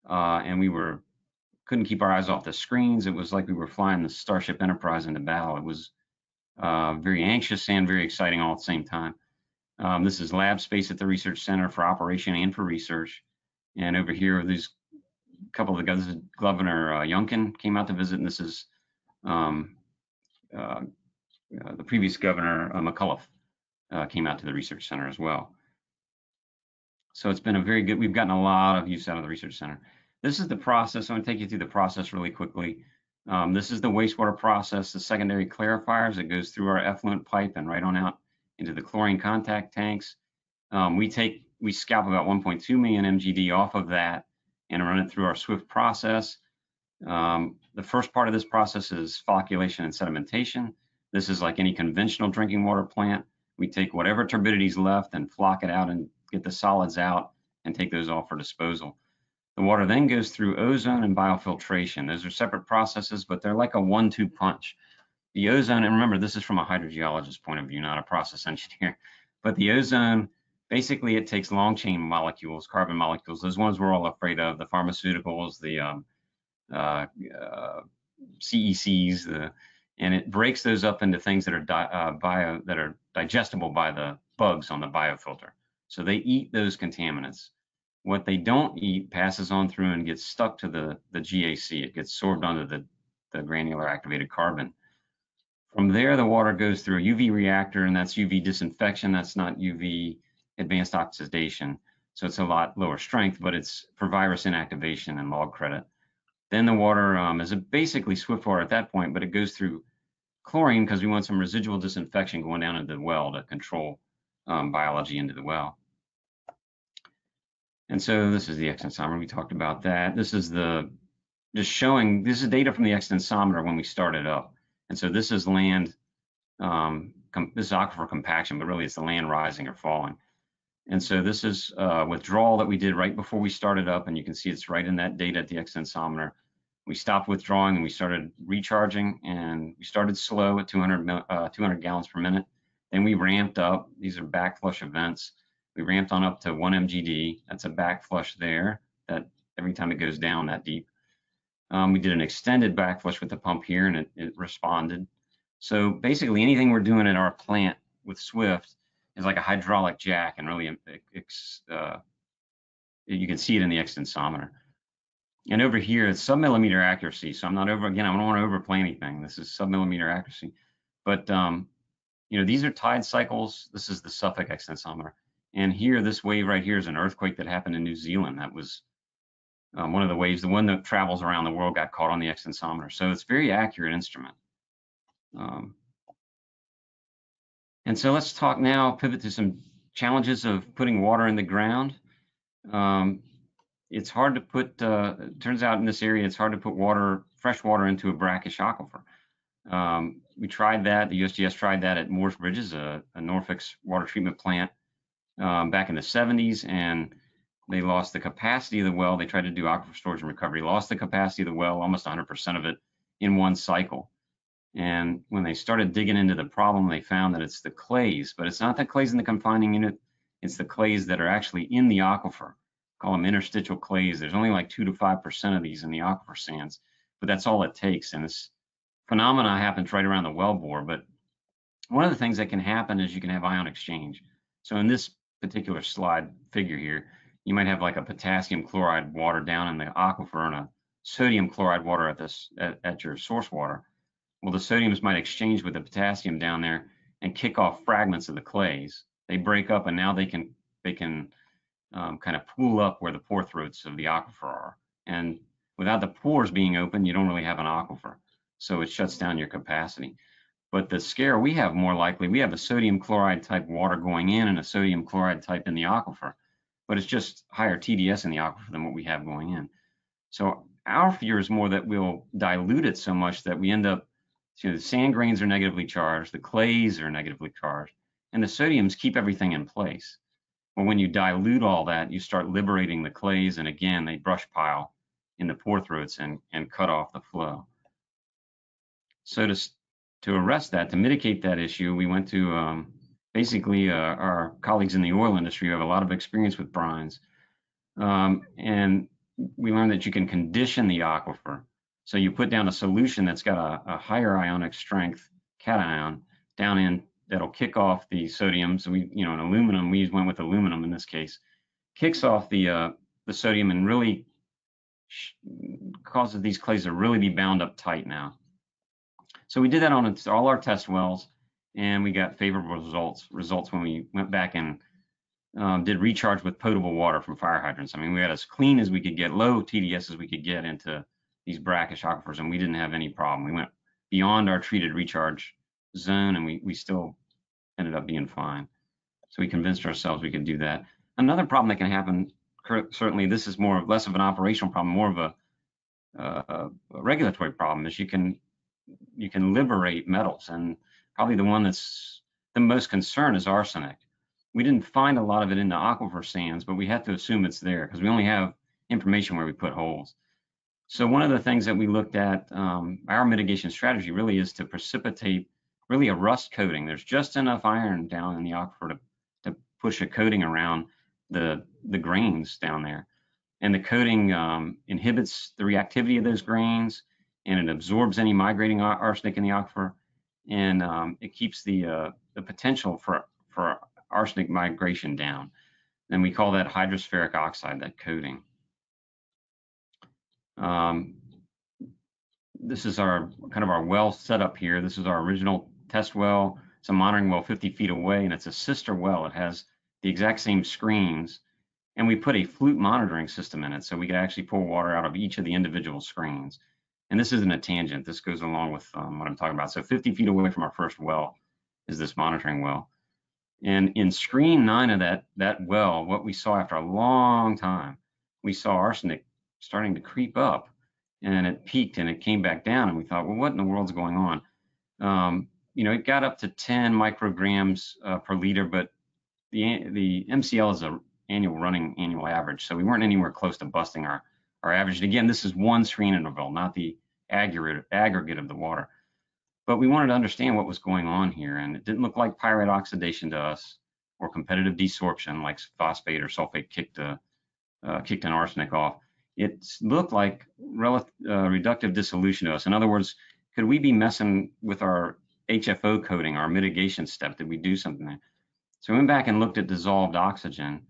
uh, and we were couldn't keep our eyes off the screens. It was like we were flying the Starship Enterprise into battle. It was uh, very anxious and very exciting all at the same time. Um, this is lab space at the research center for operation and for research. And over here, these couple of the guys, Governor uh, Youngkin came out to visit, and this is um, uh, uh, the previous governor, uh, McAuliffe, uh, came out to the research center as well. So it's been a very good, we've gotten a lot of use out of the research center. This is the process. I'm gonna take you through the process really quickly. Um, this is the wastewater process, the secondary clarifiers. It goes through our effluent pipe and right on out into the chlorine contact tanks. Um, we take, we scalp about one point two million M G D off of that and run it through our SWIFT process. Um, the first part of this process is flocculation and sedimentation. This is like any conventional drinking water plant. We take whatever turbidity is left and flock it out and get the solids out and take those off for disposal. The water then goes through ozone and biofiltration. Those are separate processes, but they're like a one two punch. The ozone, and remember, this is from a hydrogeologist's point of view, not a process engineer, but the ozone, basically it takes long chain molecules, carbon molecules, those ones we're all afraid of, the pharmaceuticals, the um, uh, uh, C E Cs, the, and it breaks those up into things that are, di uh, bio, that are digestible by the bugs on the biofilter. So they eat those contaminants. What they don't eat passes on through and gets stuck to the, the G A C. It gets sorbed under the, the granular activated carbon. From there, the water goes through a U V reactor, and that's U V disinfection. That's not U V advanced oxidation. So it's a lot lower strength, but it's for virus inactivation and log credit. Then the water um, is a basically swift water at that point, but it goes through chlorine because we want some residual disinfection going down into the well to control um, biology into the well. And so this is the extensometer, we talked about that. This is the, just showing, this is data from the extensometer when we started up. And so this is land, um, this is aquifer compaction, but really it's the land rising or falling. And so this is uh, withdrawal that we did right before we started up, and you can see it's right in that data at the extensometer. We stopped withdrawing and we started recharging, and we started slow at two hundred, uh, two hundred gallons per minute. Then we ramped up, these are backflush events. We ramped on up to one M G D. That's a backflush there. That every time it goes down that deep, um, we did an extended backflush with the pump here, and it, it responded. So basically, anything we're doing at our plant with SWIFT is like a hydraulic jack, and really, uh, you can see it in the extensometer. And over here, it's submillimeter accuracy. So I'm not over again. I don't want to overplay anything. This is submillimeter accuracy, but um, you know, these are tide cycles. This is the Suffolk extensometer. And here, this wave right here is an earthquake that happened in New Zealand. That was um, one of the waves. The one that travels around the world got caught on the extensometer. So it's a very accurate instrument. Um, and so let's talk now, pivot to some challenges of putting water in the ground. Um, it's hard to put, uh, it turns out in this area, it's hard to put water, fresh water into a brackish aquifer. Um, we tried that, the U S G S tried that at Moore's Bridges, a, a Norfolk's water treatment plant um, back in the seventies, and they lost the capacity of the well. They tried to do aquifer storage and recovery, lost the capacity of the well, almost one hundred percent of it in one cycle. And when they started digging into the problem, they found that it's the clays, but it's not the clays in the confining unit, it's the clays that are actually in the aquifer. Call them interstitial clays. There's only like two to five percent of these in the aquifer sands, but that's all it takes. And this phenomena happens right around the wellbore. But one of the things that can happen is you can have ion exchange. So in this particular slide figure here, you might have like a potassium chloride water down in the aquifer and a sodium chloride water at this at, at your source water. Well, the sodiums might exchange with the potassium down there and kick off fragments of the clays. They break up, and now they can they can um, kind of pool up where the pore throats of the aquifer are. And without the pores being open, you don't really have an aquifer. So it shuts down your capacity. But the scare we have more likely, we have a sodium chloride type water going in and a sodium chloride type in the aquifer, but it's just higher T D S in the aquifer than what we have going in. So our fear is more that we'll dilute it so much that we end up, you know, the sand grains are negatively charged, the clays are negatively charged, and the sodiums keep everything in place. But when you dilute all that, you start liberating the clays, and again, they brush pile in the pore throats and, and cut off the flow. So to, to arrest that, to mitigate that issue, we went to um, basically uh, our colleagues in the oil industry who have a lot of experience with brines, um, and we learned that you can condition the aquifer. So you put down a solution that's got a, a higher ionic strength cation down in that'll kick off the sodium. So we, you know, in aluminum, we went with aluminum in this case, kicks off the uh, the sodium and really causes these clays to really be bound up tight now. So we did that on all our test wells, and we got favorable results. Results when we went back and um, did recharge with potable water from fire hydrants. I mean, we had as clean as we could get, low T D S as we could get into these brackish aquifers, and we didn't have any problem. We went beyond our treated recharge zone, and we, we still ended up being fine. So we convinced ourselves we could do that. Another problem that can happen, certainly this is more of less of an operational problem, more of a, uh, a regulatory problem, is you can you can liberate metals, and probably the one that's the most concern is arsenic. We didn't find a lot of it in the aquifer sands, but we have to assume it's there because we only have information where we put holes. So one of the things that we looked at, um, our mitigation strategy really is to precipitate really a rust coating. There's just enough iron down in the aquifer to, to push a coating around the, the grains down there. And the coating um, inhibits the reactivity of those grains, and it absorbs any migrating arsenic in the aquifer, and um, it keeps the, uh, the potential for, for arsenic migration down. And we call that hydrospheric oxide, that coating. Um, this is our kind of our well setup here. This is our original test well. It's a monitoring well fifty feet away, and it's a sister well. It has the exact same screens, and we put a flute monitoring system in it, so we could actually pull water out of each of the individual screens. And this isn't a tangent. This goes along with um, what I'm talking about. So fifty feet away from our first well is this monitoring well. And in screen nine of that, that well, what we saw after a long time, we saw arsenic starting to creep up, and it peaked and it came back down, and we thought, well, what in the world's going on? Um, you know, it got up to ten micrograms uh, per liter, but the the M C L is a annual running annual average, so we weren't anywhere close to busting our our average. And again, this is one screen interval, not the aggregate aggregate of the water. But we wanted to understand what was going on here, and it didn't look like pyrite oxidation to us, or competitive desorption like phosphate or sulfate kicked a, uh, kicked an arsenic off. It looked like relative, uh, reductive dissolution to us. In other words, could we be messing with our H F O coating, our mitigation step? Did we do something there? So we went back and looked at dissolved oxygen,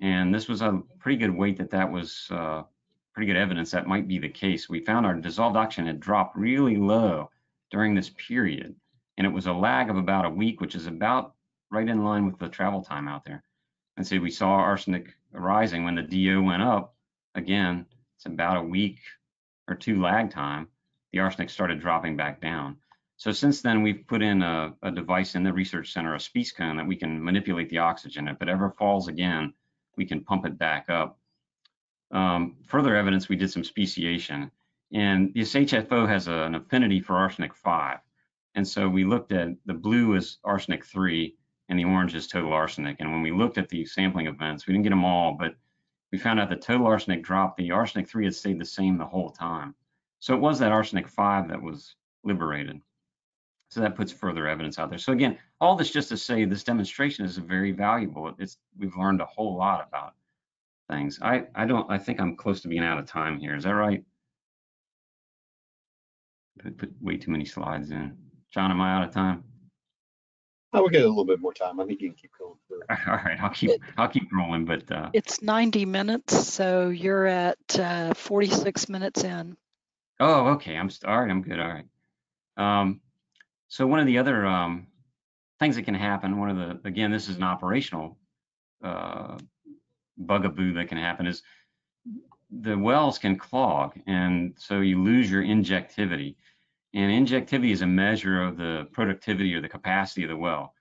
and this was a pretty good weight that that was uh, pretty good evidence that might be the case. We found our dissolved oxygen had dropped really low during this period, and it was a lag of about a week, which is about right in line with the travel time out there. And so we saw arsenic rising when the D O went up. Again, it's about a week or two lag time, the arsenic started dropping back down. So since then, we've put in a, a device in the research center, a speece cone, that we can manipulate the oxygen. If it ever falls again, we can pump it back up. um, further evidence, we did some speciation. And this H F O has a, an affinity for arsenic five. And so we looked at the blue is arsenic three and the orange is total arsenic. And when we looked at the sampling events, we didn't get them all, but we found out the total arsenic dropped. The arsenic three had stayed the same the whole time. So it was that arsenic five that was liberated. So that puts further evidence out there. So again, all this just to say this demonstration is very valuable. It's, we've learned a whole lot about things. I, I don't, I think I'm close to being out of time here. Is that right? I put way too many slides in. John, am I out of time? Oh, we'll get a little bit more time. I think you can keep going through. All right, I'll keep, I'll keep rolling, but. Uh, it's ninety minutes, so you're at uh, forty-six minutes in. Oh, okay, I'm, all right, I'm good, all right. Um, so one of the other um, things that can happen, one of the, again, this is an operational uh, bugaboo that can happen is the wells can clog, and so you lose your injectivity. And injectivity is a measure of the productivity or the capacity of the well.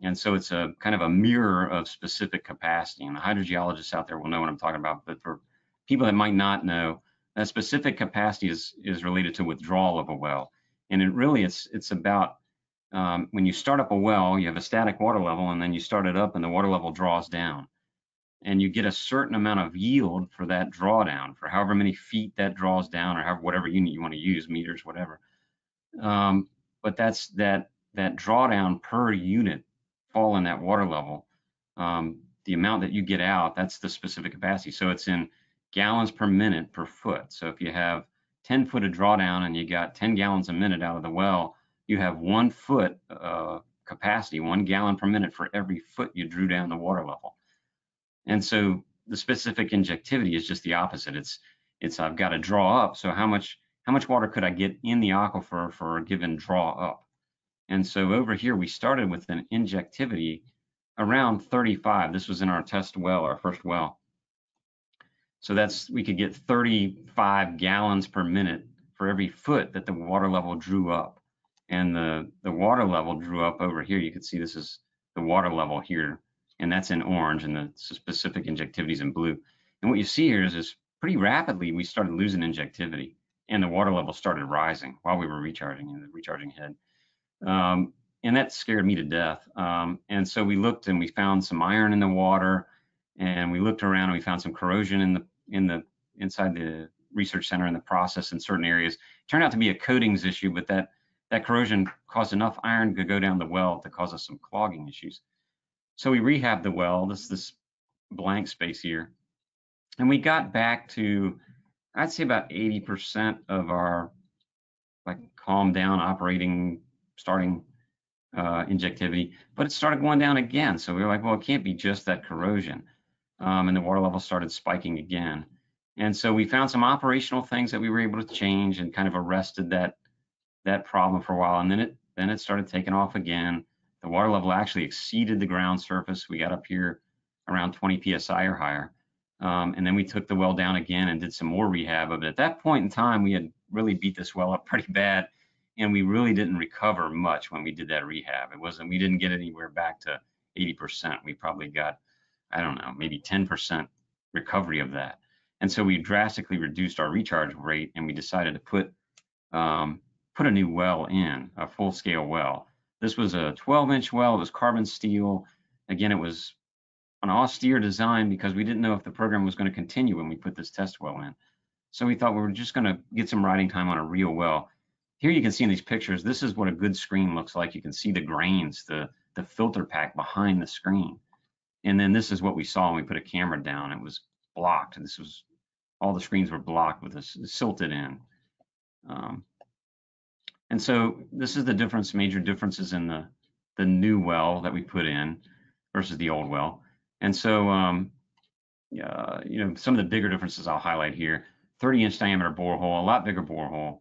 And so it's a kind of a mirror of specific capacity. And the hydrogeologists out there will know what I'm talking about, but for people that might not know, that specific capacity is, is related to withdrawal of a well. And it really, it's, it's about um, when you start up a well, you have a static water level, and then you start it up and the water level draws down. And you get a certain amount of yield for that drawdown, for however many feet that draws down or however, whatever unit you want to use, meters, whatever. Um, but that's that that drawdown per unit fall in that water level, um, the amount that you get out, that's the specific capacity. So it's in gallons per minute per foot. So if you have ten foot of drawdown and you got ten gallons a minute out of the well, you have one foot uh, capacity, one gallon per minute for every foot you drew down the water level. And so the specific injectivity is just the opposite. It's it's I've got to draw up. So how much How much water could I get in the aquifer for a given draw up? And so over here, we started with an injectivity around thirty-five. This was in our test well, our first well. So that's, we could get thirty-five gallons per minute for every foot that the water level drew up. And the, the water level drew up over here. You can see this is the water level here, and that's in orange, and the specific injectivity is in blue. And what you see here is, is pretty rapidly, we started losing injectivity. And the water level started rising while we were recharging in the recharging head. Um, and that scared me to death. Um, and so we looked and we found some iron in the water, and we looked around and we found some corrosion in the in the inside the research center in the process in certain areas. It turned out to be a coatings issue, but that that corrosion caused enough iron to go down the well to cause us some clogging issues. So we rehabbed the well, this this blank space here. And we got back to I'd say about eighty percent of our like calm down operating starting uh, injectivity, but it started going down again. So we were like, well, it can't be just that corrosion. Um, and the water level started spiking again. And so we found some operational things that we were able to change and kind of arrested that that problem for a while. And then it then it started taking off again. The water level actually exceeded the ground surface. We got up here around twenty P S I or higher. Um, and then we took the well down again and did some more rehab of it. At that point in time, we had really beat this well up pretty bad, and we really didn't recover much when we did that rehab. It wasn't, we didn't get anywhere back to eighty percent. We probably got, I don't know, maybe ten percent recovery of that. And so we drastically reduced our recharge rate, and we decided to put um, put a new well in, a full-scale well. This was a twelve inch well. It was carbon steel. Again, it was an austere design because we didn't know if the program was going to continue when we put this test well in. So we thought we were just going to get some riding time on a real well. Here you can see in these pictures, this is what a good screen looks like. You can see the grains, the, the filter pack behind the screen. And then this is what we saw when we put a camera down. It was blocked. This was, all the screens were blocked with this silted in. Um, and so this is the difference, major differences in the, the new well that we put in versus the old well. And so, um, uh, you know, some of the bigger differences I'll highlight here, thirty inch diameter borehole, a lot bigger borehole,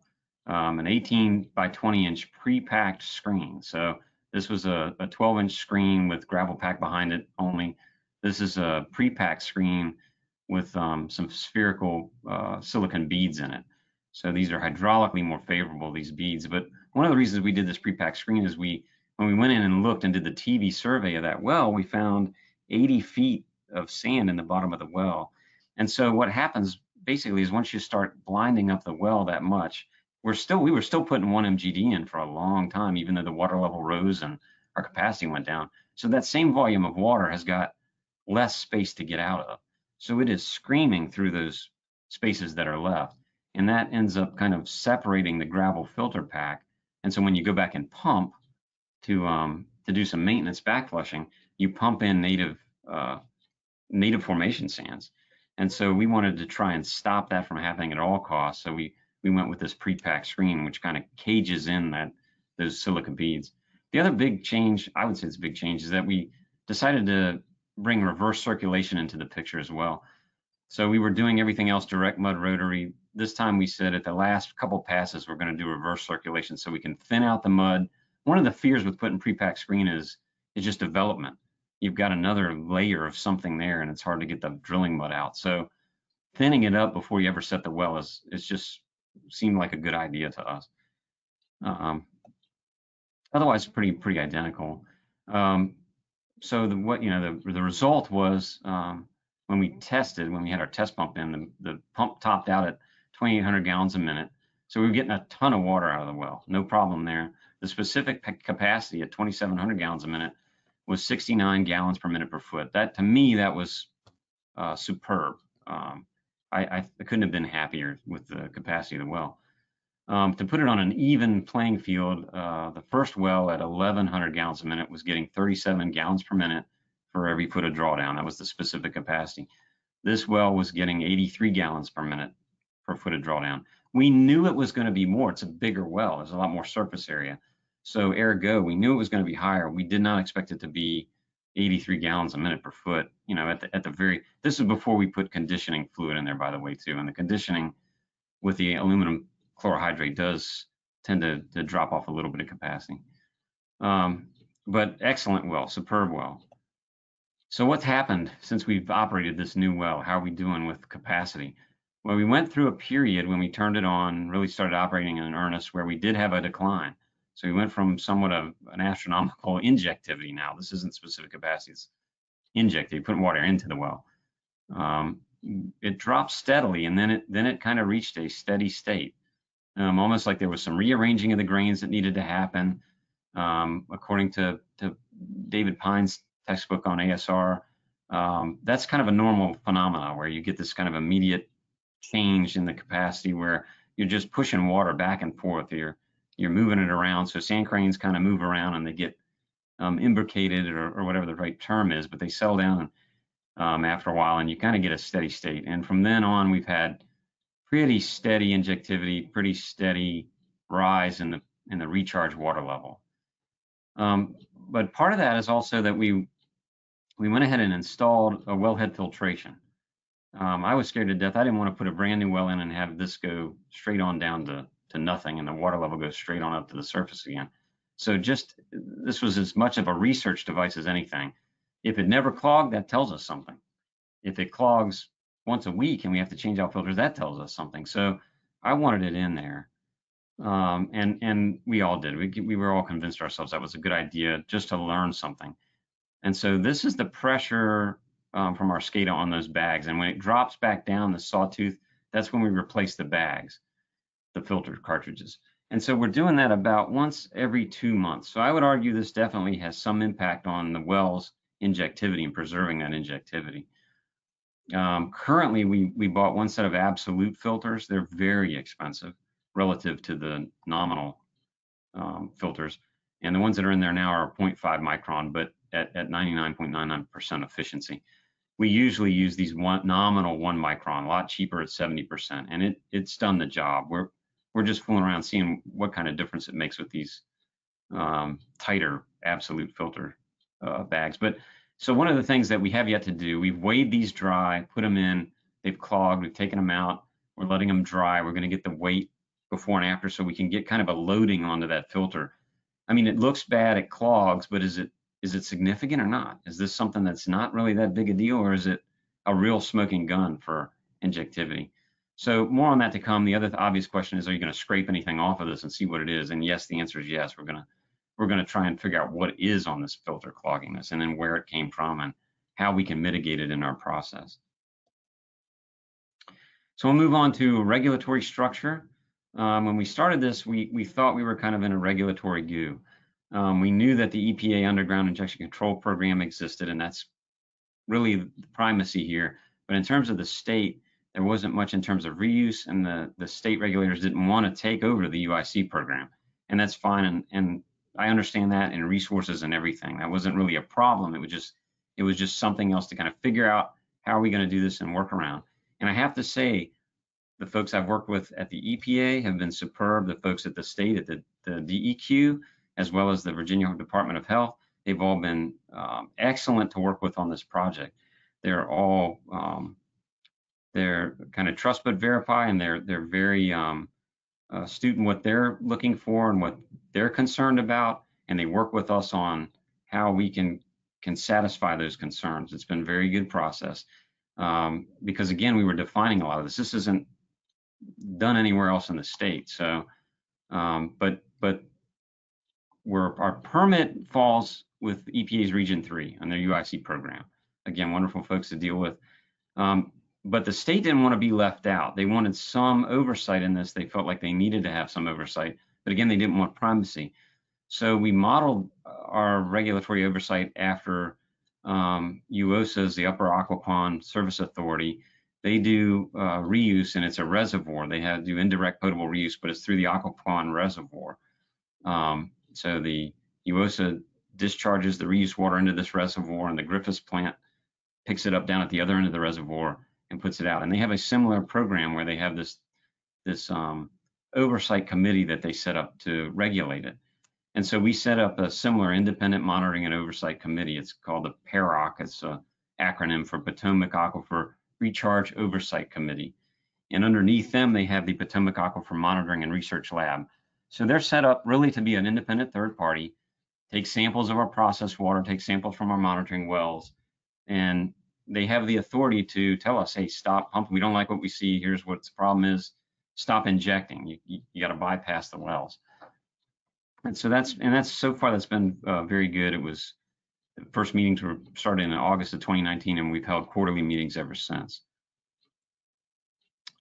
um, an eighteen by twenty inch pre-packed screen. So this was a, a twelve inch screen with gravel pack behind it only. This is a pre-packed screen with um, some spherical uh, silicon beads in it. So these are hydraulically more favorable, these beads. But one of the reasons we did this pre-packed screen is we, when we went in and looked and did the T V survey of that well, we found eighty feet of sand in the bottom of the well. And so what happens basically is once you start blinding up the well that much, we're still, we were still putting one M G D in for a long time, even though the water level rose and our capacity went down. So that same volume of water has got less space to get out of. So it is screaming through those spaces that are left. And that ends up kind of separating the gravel filter pack. And so when you go back and pump to um, to do some maintenance backflushing, you pump in native uh, native formation sands. And so we wanted to try and stop that from happening at all costs. So we we went with this pre-packed screen, which kind of cages in that those silica beads. The other big change, I would say it's a big change, is that we decided to bring reverse circulation into the picture as well. So we were doing everything else, direct mud rotary. This time we said at the last couple passes, we're going to do reverse circulation so we can thin out the mud. One of the fears with putting pre-packed screen is, is just development. You've got another layer of something there and it's hard to get the drilling mud out. So thinning it up before you ever set the well is, it's just seemed like a good idea to us. Um, otherwise pretty, pretty identical. Um, so the, what, you know, the, the result was, um, when we tested, when we had our test pump in, the, the pump topped out at twenty-eight hundred gallons a minute. So we were getting a ton of water out of the well, no problem there. The specific capacity at twenty-seven hundred gallons a minute was sixty-nine gallons per minute per foot. That, to me, that was uh, superb. Um, I, I couldn't have been happier with the capacity of the well. Um, to put it on an even playing field, uh, the first well at eleven hundred gallons a minute was getting thirty-seven gallons per minute for every foot of drawdown. That was the specific capacity. This well was getting eighty-three gallons per minute per foot of drawdown. We knew it was going to be more. It's a bigger well. There's a lot more surface area. So ergo, we knew it was going to be higher. We did not expect it to be eighty-three gallons a minute per foot. You know, at the, at the very, this is before we put conditioning fluid in there, by the way, too. And the conditioning with the aluminum chlorohydrate does tend to, to drop off a little bit of capacity. Um, but excellent well, superb well. So what's happened since we've operated this new well? How are we doing with capacity? Well, we went through a period when we turned it on, really started operating in earnest, where we did have a decline. So we went from somewhat of an astronomical injectivity now. This isn't specific capacity, it's injectivity, putting water into the well. Um, it dropped steadily, and then it, then it kind of reached a steady state, um, almost like there was some rearranging of the grains that needed to happen. Um, according to, to David Pine's textbook on A S R, um, that's kind of a normal phenomena where you get this kind of immediate change in the capacity where you're just pushing water back and forth. You're, you're moving it around. So sand cranes kind of move around and they get um, imbricated or, or whatever the right term is, but they settle down um, after a while and you kind of get a steady state. And from then on, we've had pretty steady injectivity, pretty steady rise in the, in the recharge water level. Um, but part of that is also that we We went ahead and installed a wellhead filtration. Um, I was scared to death. I didn't want to put a brand new well in and have this go straight on down to, to nothing and the water level goes straight on up to the surface again. So just, this was as much of a research device as anything. If it never clogged, that tells us something. If it clogs once a week and we have to change out filters, that tells us something. So I wanted it in there. Um, and, and we all did. We, we were all convinced ourselves that was a good idea just to learn something. And so this is the pressure um, from our SCADA on those bags. And when it drops back down, the sawtooth, that's when we replace the bags, the filter cartridges. And so we're doing that about once every two months. So I would argue this definitely has some impact on the well's injectivity and preserving that injectivity. Um, currently, we, we bought one set of absolute filters. They're very expensive relative to the nominal um, filters. And the ones that are in there now are zero point five micron, but at ninety-nine point nine nine percent efficiency. We usually use these one, nominal one micron, a lot cheaper at seventy percent, and it it's done the job. We're we're just fooling around, seeing what kind of difference it makes with these um, tighter absolute filter uh, bags. But so one of the things that we have yet to do, we've weighed these dry, put them in, they've clogged, we've taken them out, we're letting them dry. We're going to get the weight before and after, so we can get kind of a loading onto that filter. I mean, it looks bad, it clogs, but is it Is it significant or not? Is this something that's not really that big a deal, or is it a real smoking gun for injectivity? So more on that to come. The other obvious question is, are you going to scrape anything off of this and see what it is? And yes, the answer is yes. We're going to we're going to try and figure out what is on this filter clogging this, and then where it came from and how we can mitigate it in our process. So we'll move on to regulatory structure. Um, when we started this, we, we thought we were kind of in a regulatory goo. Um, we knew that the E P A Underground Injection Control Program existed, and that's really the primacy here. But in terms of the state, there wasn't much in terms of reuse, and the, the state regulators didn't want to take over the U I C program. And that's fine, and, and I understand that, and resources and everything. That wasn't really a problem. It was just, it was just something else to kind of figure out how are we going to do this and work around. And I have to say, the folks I've worked with at the E P A have been superb. The folks at the state, at the, the D E Q, as well as the Virginia Department of Health, they've all been um, excellent to work with on this project. They're all, um, they're kind of trust but verify, and they're, they're very um, astute in what they're looking for and what they're concerned about, and they work with us on how we can, can satisfy those concerns. It's been a very good process um, because, again, we were defining a lot of this. This isn't done anywhere else in the state. So, um, but but we're, our permit falls with E P A's Region three on their U I C program. Again, wonderful folks to deal with. Um, but the state didn't want to be left out. They wanted some oversight in this. They felt like they needed to have some oversight. But again, they didn't want primacy. So we modeled our regulatory oversight after um, U O S A's, the Upper Aquapond Service Authority. They do uh, reuse, and it's a reservoir. They have do indirect potable reuse, but it's through the Aquapond reservoir. Um, so the U O S A discharges the reuse water into this reservoir, and the Griffiths plant picks it up down at the other end of the reservoir and puts it out. And they have a similar program where they have this, this um, oversight committee that they set up to regulate it. And so we set up a similar independent monitoring and oversight committee. It's called the PAROC. It's an acronym for Potomac Aquifer Recharge Oversight Committee. And underneath them, they have the Potomac Aquifer Monitoring and Research Lab. So they're set up really to be an independent third party, take samples of our processed water, take samples from our monitoring wells, and they have the authority to tell us, hey, stop pumping. We don't like what we see. Here's what the problem is. Stop injecting. You, you, you got to bypass the wells. And so that's, and that's so far, that's been uh, very good. It was, the first meetings were started in August of twenty nineteen, and we've held quarterly meetings ever since.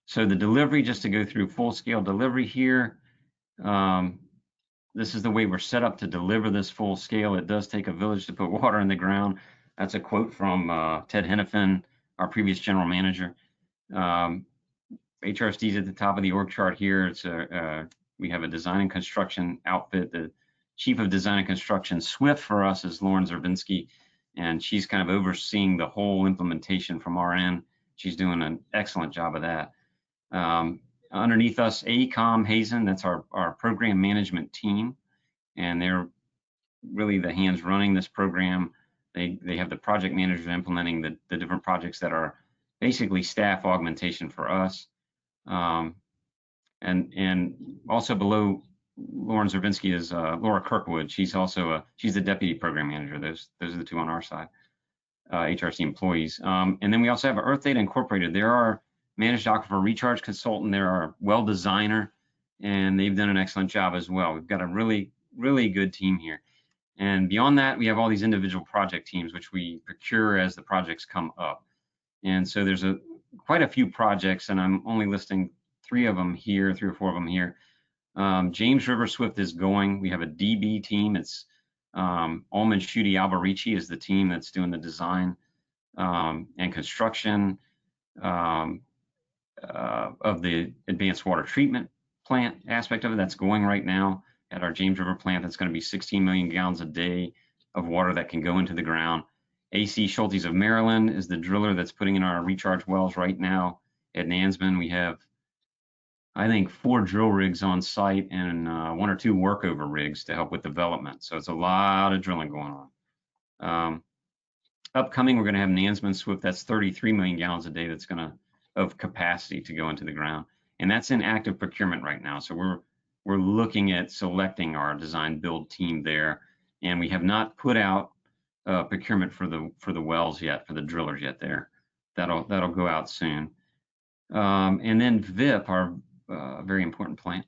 So the delivery, just to go through full-scale delivery here, um, this is the way we're set up to deliver this full scale. It does take a village to put water in the ground. That's a quote from uh, Ted Hennepin, our previous general manager. Um, H R S D is at the top of the org chart here. It's a, uh, we have a design and construction outfit. The chief of design and construction, SWIFT, for us is Lauren Zervinsky, and she's kind of overseeing the whole implementation from our end. She's doing an excellent job of that. Um, underneath us, AECOM, Hazen, that's our, our program management team, and they're really the hands running this program. They, they have the project managers implementing the, the different projects that are basically staff augmentation for us. Um, And and also below Lauren Zervinsky is uh, Laura Kirkwood. She's also a she's the deputy program manager. Those those are the two on our side, uh, H R C employees. Um, and then we also have Earth Data Incorporated. They're our managed aquifer recharge consultant. They're our well designer, and they've done an excellent job as well. We've got a really really good team here. And beyond that, we have all these individual project teams which we procure as the projects come up. And so there's a quite a few projects, and I'm only listing three of them here, three or four of them here. Um, James River Swift is going. We have a D B team. It's um, Alman Schutte Alberici is the team that's doing the design um, and construction um, uh, of the advanced water treatment plant aspect of it. That's going right now at our James River plant. That's going to be sixteen million gallons a day of water that can go into the ground. A C Schultes of Maryland is the driller that's putting in our recharge wells right now at Nansman. We have, I think, four drill rigs on site and uh, one or two workover rigs to help with development. So it's a lot of drilling going on. Um, upcoming, we're going to have Nansman Swift. That's thirty-three million gallons a day. That's going to of capacity to go into the ground, and that's in active procurement right now. So we're we're looking at selecting our design build team there, and we have not put out uh, procurement for the for the wells yet, for the drillers yet. There, that'll that'll go out soon. Um, and then V I P, our a uh, very important plant,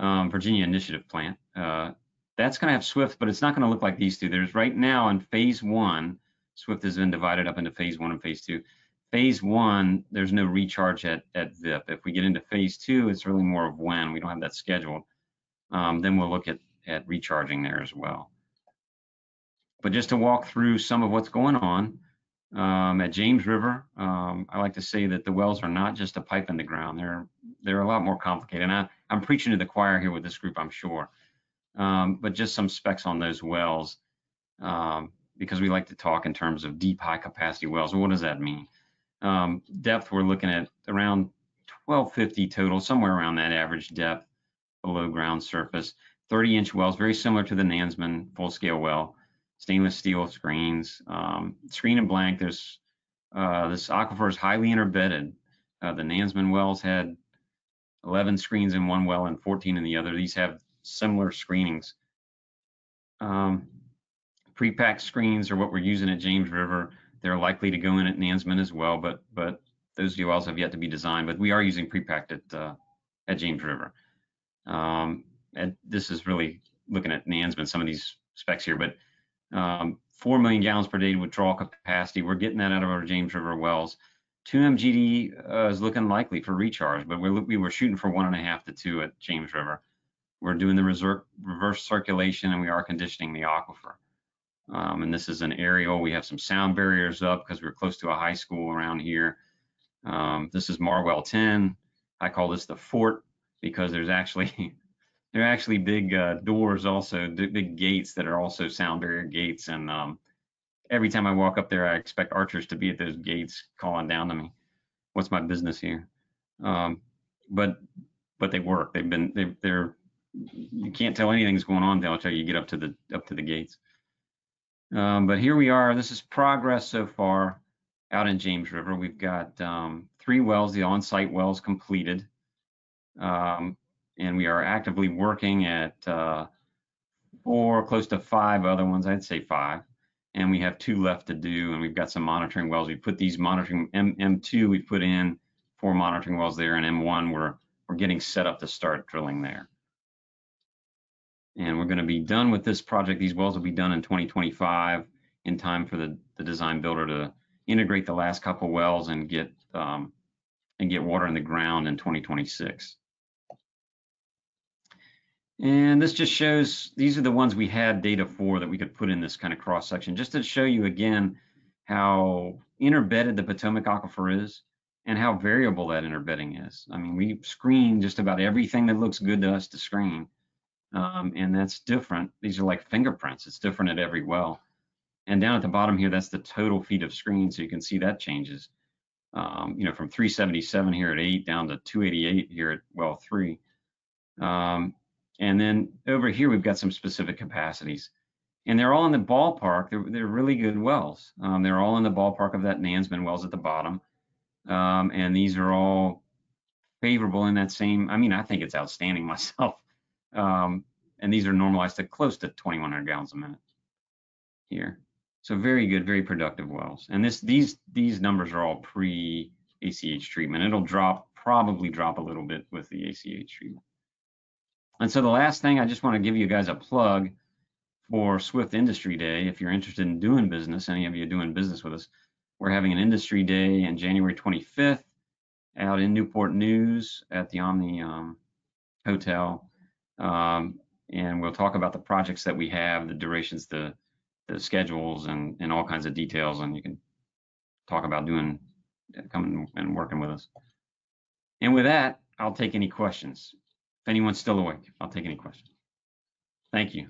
um, Virginia Initiative Plant. Uh, that's going to have SWIFT, but it's not going to look like these two. There's right now in phase one, SWIFT has been divided up into phase one and phase two. phase one, there's no recharge at, at V I P. If we get into phase two, it's really more of when. We don't have that scheduled. Um, then we'll look at, at recharging there as well. But just to walk through some of what's going on, um, at James River, um, I like to say that the wells are not just a pipe in the ground. They're, they're a lot more complicated. And I, I'm preaching to the choir here with this group, I'm sure. Um, but just some specs on those wells, um, because we like to talk in terms of deep, high capacity wells. What does that mean? Um, depth, we're looking at around twelve fifty total, somewhere around that average depth below ground surface. thirty inch wells, very similar to the Nansman full scale well. Stainless steel screens, um, screen and blank. There's uh, this aquifer is highly interbedded. Uh, the Nansman wells had eleven screens in one well and fourteen in the other. These have similar screenings. Um, Pre-packed screens are what we're using at James River. They're likely to go in at Nansman as well, but but those wells have yet to be designed. But we are using pre-packed at uh, at James River. Um, and this is really looking at Nansman. Some of these specs here, but Um, four million gallons per day withdrawal capacity. We're getting that out of our James River wells. two M G D uh, is looking likely for recharge, but we, we were shooting for one and a half to two at James River. We're doing the reserve, reverse circulation, and we are conditioning the aquifer. Um, and this is an aerial. We have some sound barriers up because we're close to a high school around here. Um, this is Marwell ten. I call this the fort because there's actually there are actually big uh, doors also, big gates that are also sound barrier gates. And um, every time I walk up there, I expect archers to be at those gates calling down to me. What's my business here? Um, but but they work. They've been, they, they're, you can't tell anything's going on until you get up to the, up to the gates. Um, but here we are. This is progress so far out in James River. We've got um, three wells, the on-site wells completed. Um, And we are actively working at uh, four, close to five other ones, I'd say five. And we have two left to do, and we've got some monitoring wells. We put these monitoring, M, M2 we put in four monitoring wells there, and M one we're, we're getting set up to start drilling there. And we're gonna be done with this project. These wells will be done in twenty twenty-five in time for the, the design builder to integrate the last couple wells and get, um, and get water in the ground in twenty twenty-six. And this just shows, these are the ones we had data for that we could put in this kind of cross section, just to show you again how interbedded the Potomac aquifer is and how variable that interbedding is. I mean, we screen just about everything that looks good to us to screen, um, and that's different. These are like fingerprints. It's different at every well. And down at the bottom here, that's the total feet of screen, so you can see that changes, um, you know, from three seventy-seven here at eight down to two eighty-eight here at well three. Um, And then over here, we've got some specific capacities. And they're all in the ballpark. They're, they're really good wells. Um, they're all in the ballpark of that Nansman wells at the bottom. Um, and these are all favorable in that same, I mean, I think it's outstanding myself. Um, and these are normalized to close to twenty-one hundred gallons a minute here. So very good, very productive wells. And this, these, these numbers are all pre-A C H treatment. It'll drop, probably drop a little bit with the A C H treatment. And so the last thing, I just want to give you guys a plug for SWIFT Industry Day. If you're interested in doing business, any of you doing business with us, we're having an industry day on January twenty-fifth out in Newport News at the Omni um, Hotel. Um, and we'll talk about the projects that we have, the durations, the, the schedules, and, and all kinds of details. And you can talk about doing, coming and working with us. And with that, I'll take any questions. If anyone's still awake, I'll take any questions. Thank you.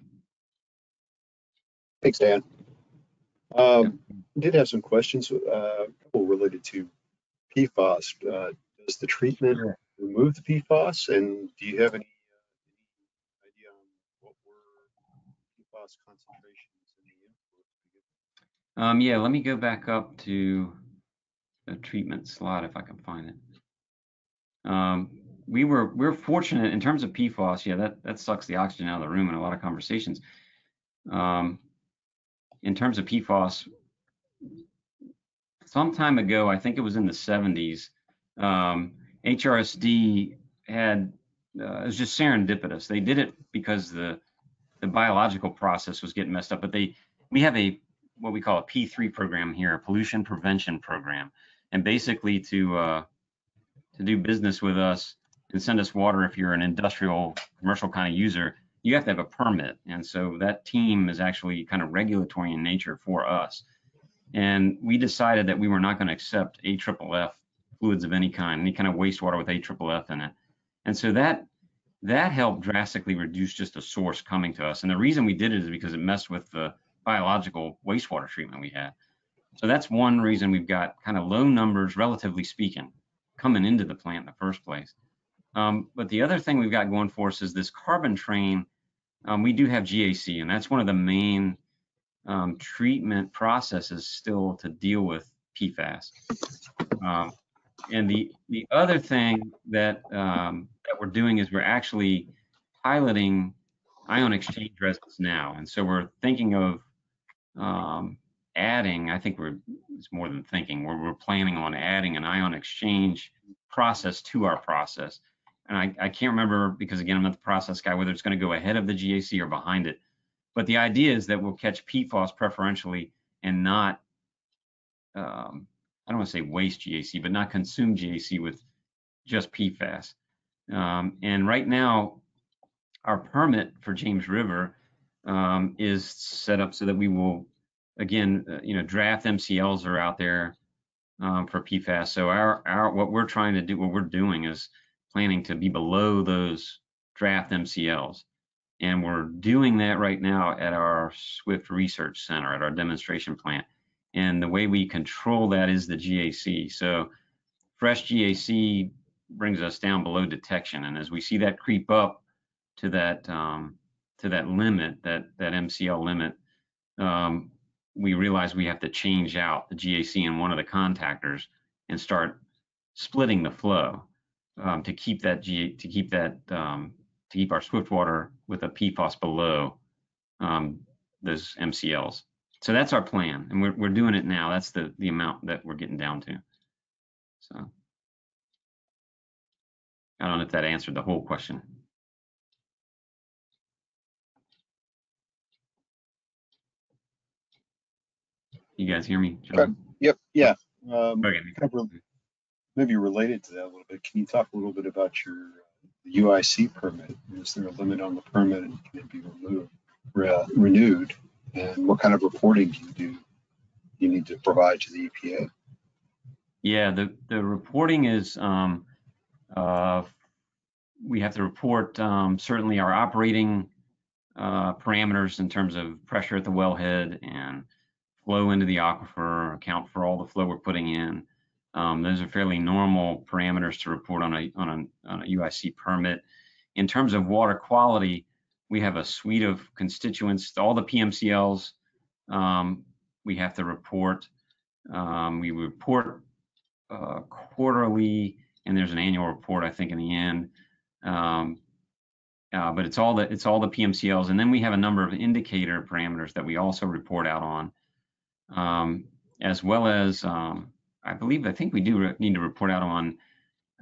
Thanks, Dan. Um, yeah. I did have some questions uh, related to P FAS. Uh, does the treatment sure. remove the P FAS? And do you have any uh, idea on what were P FAS concentrations in the input? Um, yeah, let me go back up to the treatment slide if I can find it. Um, We were we're fortunate in terms of P FAS. Yeah, that that sucks the oxygen out of the room in a lot of conversations. Um, in terms of P FAS, some time ago, I think it was in the seventies, um, H R S D had uh, it was just serendipitous. They did it because the the biological process was getting messed up. But they we have a what we call a P three program here, a pollution prevention program. and basically to uh, to do business with us and send us water, if you're an industrial, commercial kind of user, you have to have a permit. And so that team is actually kind of regulatory in nature for us. And we decided that we were not going to accept A F F F fluids of any kind, any kind of wastewater with A F F F in it. And so that that helped drastically reduce just the source coming to us. And the reason we did it is because it messed with the biological wastewater treatment we had. So that's one reason we've got kind of low numbers, relatively speaking, coming into the plant in the first place. Um, but the other thing we've got going for us is this carbon train. Um, we do have G A C, and that's one of the main um, treatment processes still to deal with P FAS. Um, and the, the other thing that, um, that we're doing is we're actually piloting ion exchange resins now. And so we're thinking of um, adding, I think we're, it's more than thinking, we're, we're planning on adding an ion exchange process to our process. And I, I can't remember, because again, I'm not the process guy, whether it's going to go ahead of the G A C or behind it. But the idea is that we'll catch P FAS preferentially and not, um, I don't want to say waste G A C, but not consume G A C with just P FAS. Um, and right now, our permit for James River um, is set up so that we will, again, uh, you know, draft M C Ls are out there um, for P FAS. So our, our, what we're trying to do, what we're doing is planning to be below those draft M C Ls. And we're doing that right now at our SWIFT Research Center, at our demonstration plant. And the way we control that is the G A C. So fresh G A C brings us down below detection. And as we see that creep up to that um, to that limit, that, that M C L limit, um, we realize we have to change out the G A C in one of the contactors and start splitting the flow um, to keep that G to keep that um, to keep our swift water with a P FAS below um, those M C Ls. So that's our plan, and we're, we're doing it now. That's the, the amount that we're getting down to. So I don't know if that answered the whole question. You guys hear me, John? Yep, yeah. Um, okay. Kind of maybe related to that a little bit, can you talk a little bit about your U I C permit? Is there a limit on the permit, and can it be removed, re renewed? And what kind of reporting do you do you need to provide to the E P A? Yeah, the, the reporting is um, uh, we have to report um, certainly our operating uh, parameters in terms of pressure at the wellhead and flow into the aquifer, account for all the flow we're putting in. Um, those are fairly normal parameters to report on a, on a, on a U I C permit. In terms of water quality, we have a suite of constituents, all the P M C Ls um, we have to report. Um, we report uh, quarterly, and there's an annual report, I think, in the end. Um, uh, but it's all the it's all the P M C Ls, and then we have a number of indicator parameters that we also report out on, um, as well as um, I believe I think we do need to report out on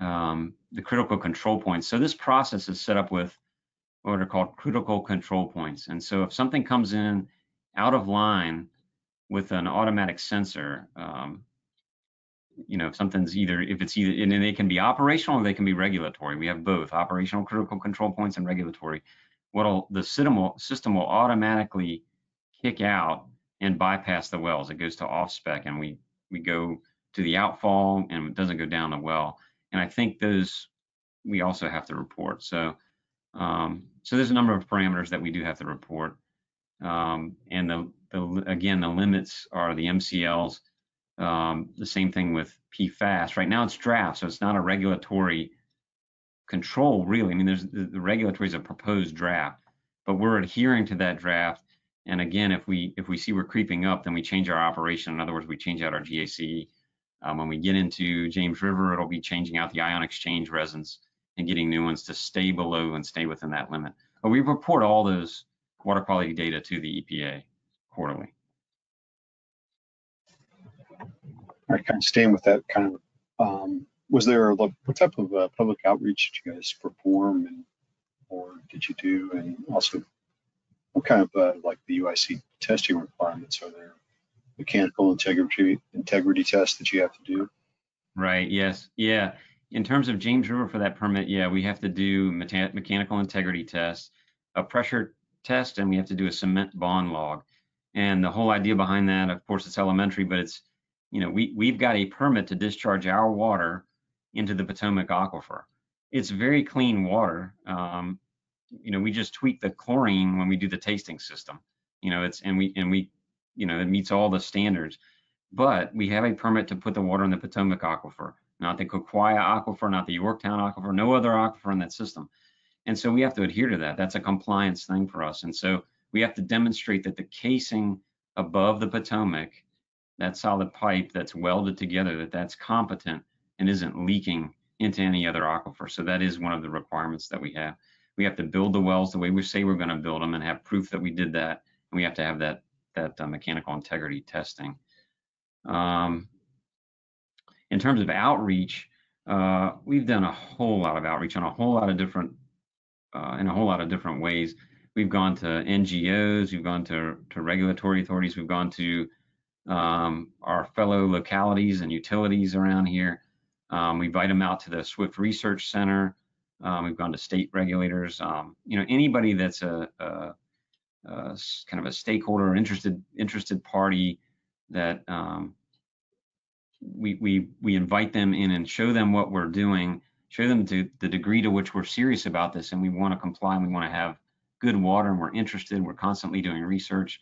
um, the critical control points. So this process is set up with what are called critical control points. And so if something comes in out of line with an automatic sensor, um, you know, if something's either, if it's either, and they can be operational or they can be regulatory. We have both operational critical control points and regulatory. What'll the system will, system will automatically kick out and bypass the wells. It goes to off spec, and we, we go to the outfall, and it doesn't go down the well. And I think those, we also have to report. So, um, So there's a number of parameters that we do have to report, um, and the, the again the limits are the M C Ls. Um, the same thing with P FAS. Right now it's draft, so it's not a regulatory control really. I mean, there's the, the regulatory is a proposed draft, but we're adhering to that draft. And again, if we if we see we're creeping up, then we change our operation. In other words, we change out our G A C. Um, when we get into James River, it'll be changing out the ion exchange resins and getting new ones to stay below and stay within that limit. But we report all those water quality data to the E P A quarterly. All right, kind of staying with that kind of, um, was there a, what type of uh, public outreach did you guys perform, and, or did you do? And also, what kind of uh, like the U I C testing requirements are there? Mechanical integrity, integrity tests that you have to do? Right. Yes. Yeah. In terms of James River for that permit, yeah, we have to do meta- mechanical integrity tests, a pressure test, and we have to do a cement bond log. And the whole idea behind that, of course, it's elementary, but it's, you know, we, we've got a permit to discharge our water into the Potomac Aquifer. It's very clean water. Um, you know, we just tweak the chlorine when we do the tasting system. You know, it's, and we, and we, you know, it meets all the standards. But we have a permit to put the water in the Potomac Aquifer, not the Coquia Aquifer, not the Yorktown Aquifer, no other aquifer in that system. And so we have to adhere to that. That's a compliance thing for us. And so we have to demonstrate that the casing above the Potomac, that solid pipe that's welded together, that that's competent and isn't leaking into any other aquifer. So that is one of the requirements that we have. We have to build the wells the way we say we're going to build them and have proof that we did that. And we have to have that, that uh, mechanical integrity testing. Um, in terms of outreach, uh, we've done a whole lot of outreach on a whole lot of different, uh, in a whole lot of different ways. We've gone to N G Os, we've gone to, to regulatory authorities, we've gone to um, our fellow localities and utilities around here. Um, we invite them out to the SWIFT Research Center. Um, we've gone to state regulators. Um, you know, anybody that's a, a, a kind of a stakeholder or interested interested party that um, we we we invite them in and show them what we're doing, show them to the degree to which we're serious about this, and we want to comply. And we want to have good water, and we're interested. We're constantly doing research.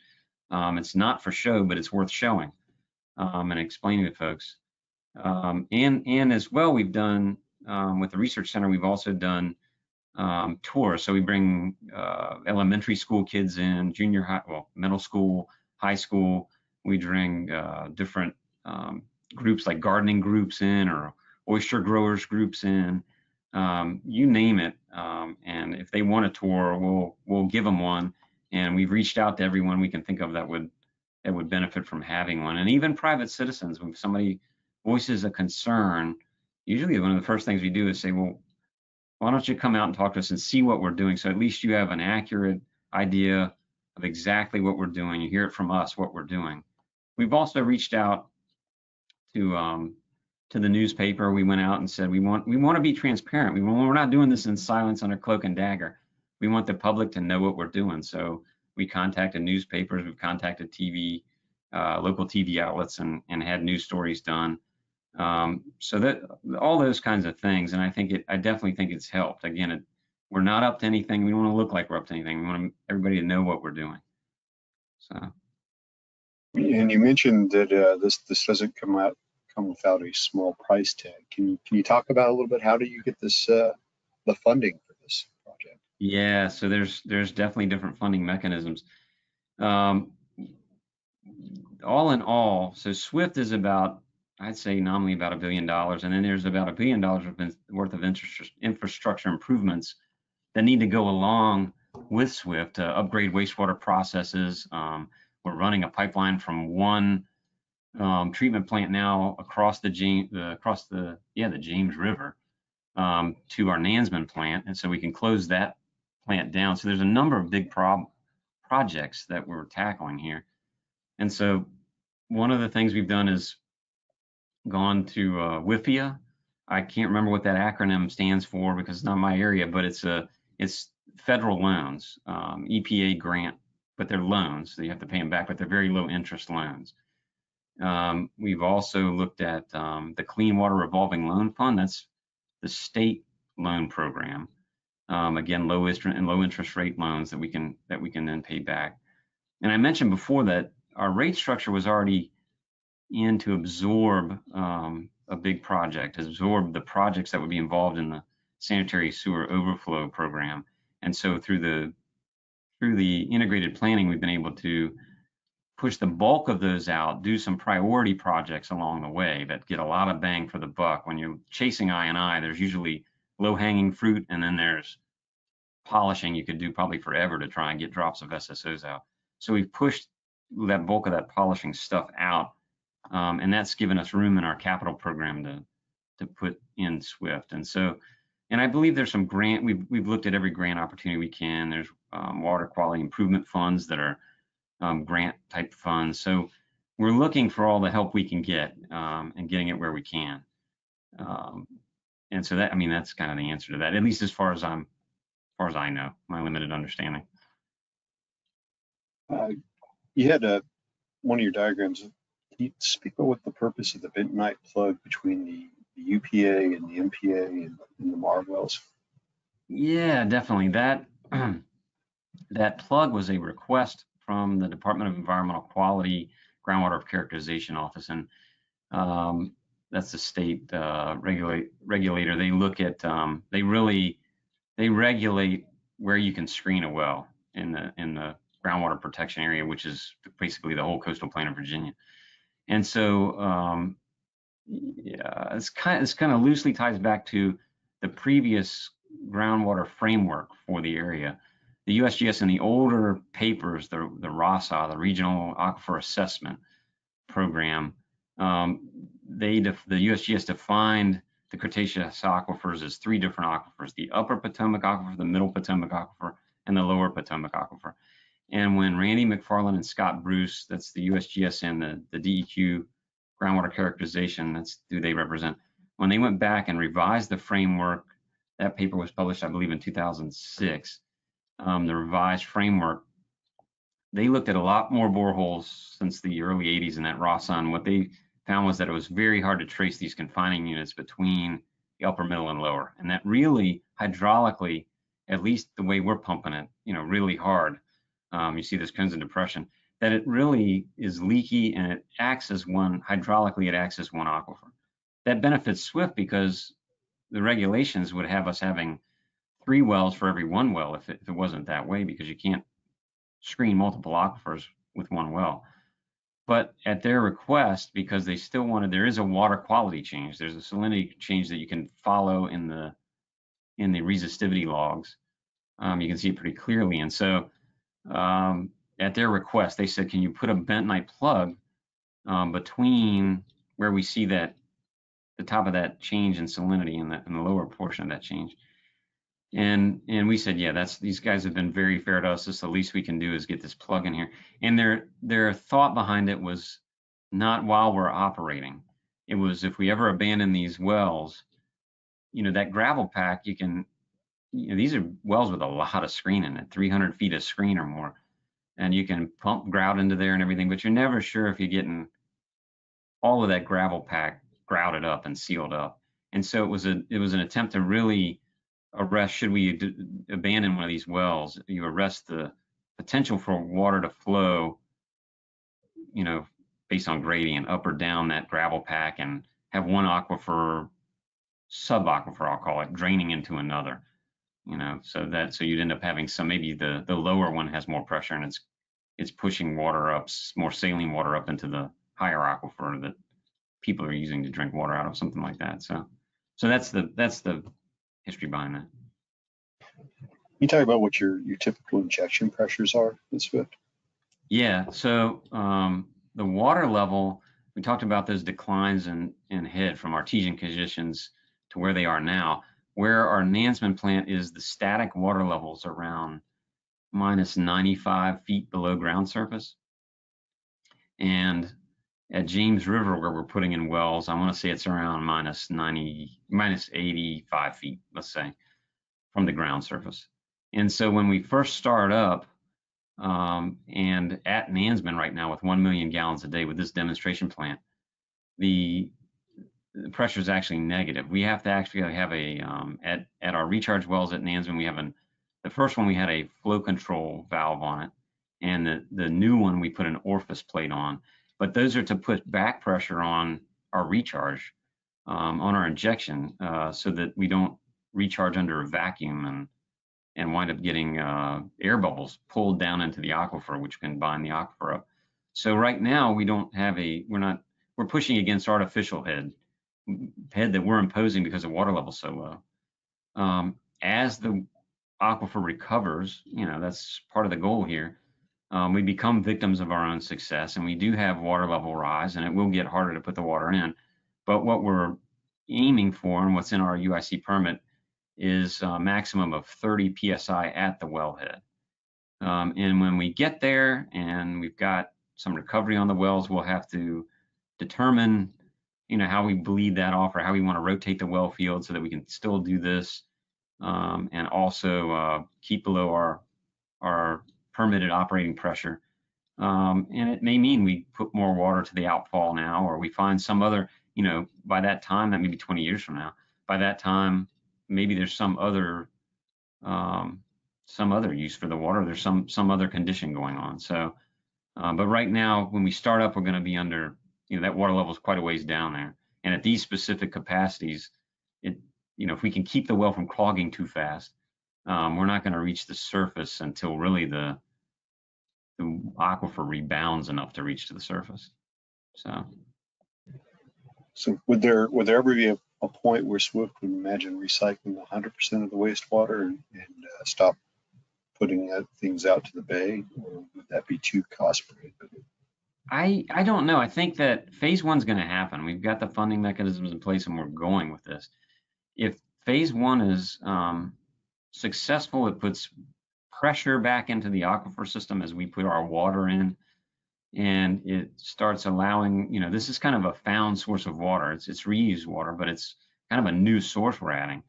Um, it's not for show, but it's worth showing um, and explaining to folks. Um, and and as well, we've done um, with the research center. We've also done um, tours. So we bring uh, elementary school kids in, junior high, well, middle school, high school. We bring uh, different um, groups like gardening groups in, or oyster growers groups in, um, you name it. Um, and if they want a tour, we'll we'll give them one. And we've reached out to everyone we can think of that would that would benefit from having one. And even private citizens, when somebody voices a concern, usually one of the first things we do is say, well, why don't you come out and talk to us and see what we're doing? So at least you have an accurate idea of exactly what we're doing. You hear it from us, what we're doing. We've also reached out to um, to the newspaper. We went out and said we want we want to be transparent. We want, we're not doing this in silence under cloak and dagger. We want the public to know what we're doing. So we contacted newspapers. We've contacted T V, uh, local T V outlets, and and had news stories done. Um, so that all those kinds of things. And I think it I definitely think it's helped. Again, it, we're not up to anything. We don't want to look like we're up to anything. We want everybody to know what we're doing. So. And you mentioned that uh, this this doesn't come out come without a small price tag. Can you can you talk about a little bit how do you get this uh, the funding for this project? Yeah, so there's there's definitely different funding mechanisms. Um, all in all, so SWIFT is about I'd say nominally about a billion dollars, and then there's about a billion dollars worth of infrastructure improvements that need to go along with SWIFT to upgrade wastewater processes. Um, We're running a pipeline from one um, treatment plant now across the James, uh, across the yeah the James River um, to our Nansman plant, and so we can close that plant down. So there's a number of big prob projects that we're tackling here, and so one of the things we've done is gone to uh, WIFIA. I can't remember what that acronym stands for because it's not my area, but it's a it's federal loans, um, E P A grant. But they're loans, so you have to pay them back, but they're very low interest loans. Um, we've also looked at um, the Clean Water Revolving Loan Fund. That's the state loan program. Um, again, low interest and low interest rate loans that we can that we can then pay back. And I mentioned before that our rate structure was already in to absorb um, a big project, absorb the projects that would be involved in the sanitary sewer overflow program. And so through the Through the integrated planning, we've been able to push the bulk of those out, do some priority projects along the way that get a lot of bang for the buck. When you're chasing I and I, there's usually low-hanging fruit, and then there's polishing you could do probably forever to try and get drops of S S Os out. So we've pushed that bulk of that polishing stuff out, um, and that's given us room in our capital program to to put in SWIFT. And so, and I believe there's some grant. We've we've looked at every grant opportunity we can. There's Um, water quality improvement funds that are um, grant type funds. So we're looking for all the help we can get um, and getting it where we can. Um, and so that, I mean, that's kind of the answer to that, at least as far as I'm, as far as I know, my limited understanding. Uh, you had a, one of your diagrams, can you speak about what the purpose of the bentonite plug between the, the U P A and the M P A and, and the Marwells? Yeah, definitely. That, that plug was a request from the Department of Environmental Quality Groundwater Characterization Office, and um, that's the state uh, regulate, regulator. They look at, um, they really, they regulate where you can screen a well in the in the groundwater protection area, which is basically the whole coastal plain of Virginia. And so, um, yeah, it's kind of, it's kind of loosely ties back to the previous groundwater framework for the area. The U S G S in the older papers, the, the RASA, the Regional Aquifer Assessment Program, um, they the U S G S defined the Cretaceous aquifers as three different aquifers: the Upper Potomac Aquifer, the Middle Potomac Aquifer, and the Lower Potomac Aquifer. And when Randy McFarland and Scott Bruce, that's the U S G S and the, the D E Q groundwater characterization, that's who they represent, when they went back and revised the framework, that paper was published, I believe, in two thousand six. Um, the revised framework, they looked at a lot more boreholes since the early eighties in that RASA. What they found was that it was very hard to trace these confining units between the upper, middle, and lower. And that really, hydraulically, at least the way we're pumping it, you know, really hard, um, you see this cones and depression, that it really is leaky and it acts as one, hydraulically it acts as one aquifer. That benefits SWIFT because the regulations would have us having three wells for every one well if it, if it wasn't that way, because you can't screen multiple aquifers with one well. But at their request, because they still wanted, there is a water quality change, there's a salinity change that you can follow in the in the resistivity logs. Um, you can see it pretty clearly. And so um, at their request, they said, can you put a bentonite plug um, between where we see that the top of that change in salinity and the, in the lower portion of that change? And and we said, yeah, that's, these guys have been very fair to us. It's the least we can do is get this plug in here. And their their thought behind it was not while we're operating. It was if we ever abandon these wells, you know, that gravel pack, you can, you know, these are wells with a lot of screen in it, three hundred feet of screen or more. And you can pump grout into there and everything, but you're never sure if you're getting all of that gravel pack grouted up and sealed up. And so it was a it was an attempt to really arrest, should we d abandon one of these wells, you arrest the potential for water to flow, you know, based on gradient up or down that gravel pack, and have one aquifer, sub aquifer, I'll call it, draining into another, you know, so that, so you'd end up having some, maybe the the lower one has more pressure and it's it's pushing water up, more saline water up into the higher aquifer that people are using to drink water out of, something like that. So so that's the that's the history behind that. You talk about what your your typical injection pressures are in SWIFT. Yeah, so um, the water level, we talked about those declines in, in head from artesian conditions to where they are now. Where our Nansman plant is, the static water levels around minus ninety-five feet below ground surface. And at James River, where we're putting in wells, I want to say it's around minus ninety, minus eighty-five feet, let's say, from the ground surface. And so when we first start up, um, and at Nansman right now with one million gallons a day with this demonstration plant, the, the pressure is actually negative. We have to actually have a, um, at, at our recharge wells at Nansman, we have an, the first one we had a flow control valve on it, and the, the new one we put an orifice plate on. But those are to put back pressure on our recharge, um, on our injection, uh, so that we don't recharge under a vacuum and and wind up getting uh, air bubbles pulled down into the aquifer, which can bind the aquifer up. So right now we don't have a, we're not, we're pushing against artificial head, head that we're imposing because the water level's so low. Um, as the aquifer recovers, you know, that's part of the goal here. Um, we become victims of our own success, and we do have water level rise, and it will get harder to put the water in. But what we're aiming for, and what's in our U I C permit, is a maximum of thirty P S I at the wellhead. Um, and when we get there and we've got some recovery on the wells, we'll have to determine you know, how we bleed that off or how we want to rotate the well field so that we can still do this um, and also uh, keep below our, our permitted operating pressure. Um, and it may mean we put more water to the outfall now, or we find some other, you know, by that time, that may be twenty years from now, by that time, maybe there's some other, um, some other use for the water. There's some, some other condition going on. So, uh, but right now, when we start up, we're going to be under, you know, that water level is quite a ways down there. And at these specific capacities, it, you know, if we can keep the well from clogging too fast, um, we're not going to reach the surface until really the, the aquifer rebounds enough to reach to the surface. So, so would there would there ever be a, a point where SWIFT would imagine recycling one hundred percent of the wastewater and, and uh, stop putting that, things out to the bay, or would that be too cost prohibitive? I I don't know. I think that phase one's going to happen. We've got the funding mechanisms in place, and we're going with this. If phase one is um, successful, it puts pressure back into the aquifer system as we put our water in, and it starts allowing, you know, this is kind of a found source of water. It's it's reused water, but it's kind of a new source we're adding.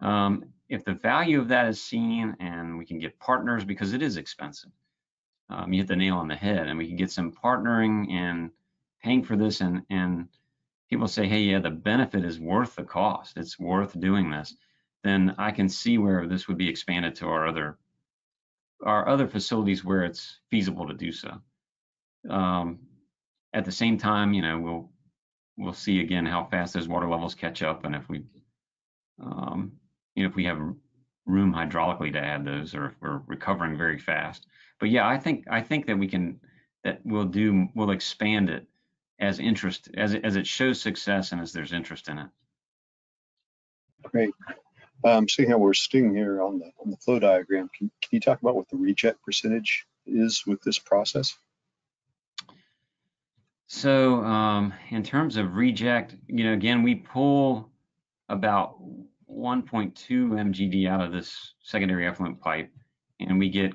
Um, if the value of that is seen and we can get partners, because it is expensive, um, you hit the nail on the head, and we can get some partnering and paying for this, and and people say, hey, yeah, the benefit is worth the cost, it's worth doing this, then I can see where this would be expanded to our other our other facilities where it's feasible to do so. Um, at the same time, you know, we'll we'll see again how fast those water levels catch up, and if we, um, you know, if we have room hydraulically to add those, or if we're recovering very fast. But yeah, I think I think that we can that we'll do we'll expand it as interest as as it shows success and as there's interest in it. Great. Um, seeing how we're sitting here on the on the flow diagram, can, can you talk about what the reject percentage is with this process? So um, in terms of reject, you know, again, we pull about one point two M G D out of this secondary effluent pipe, and we get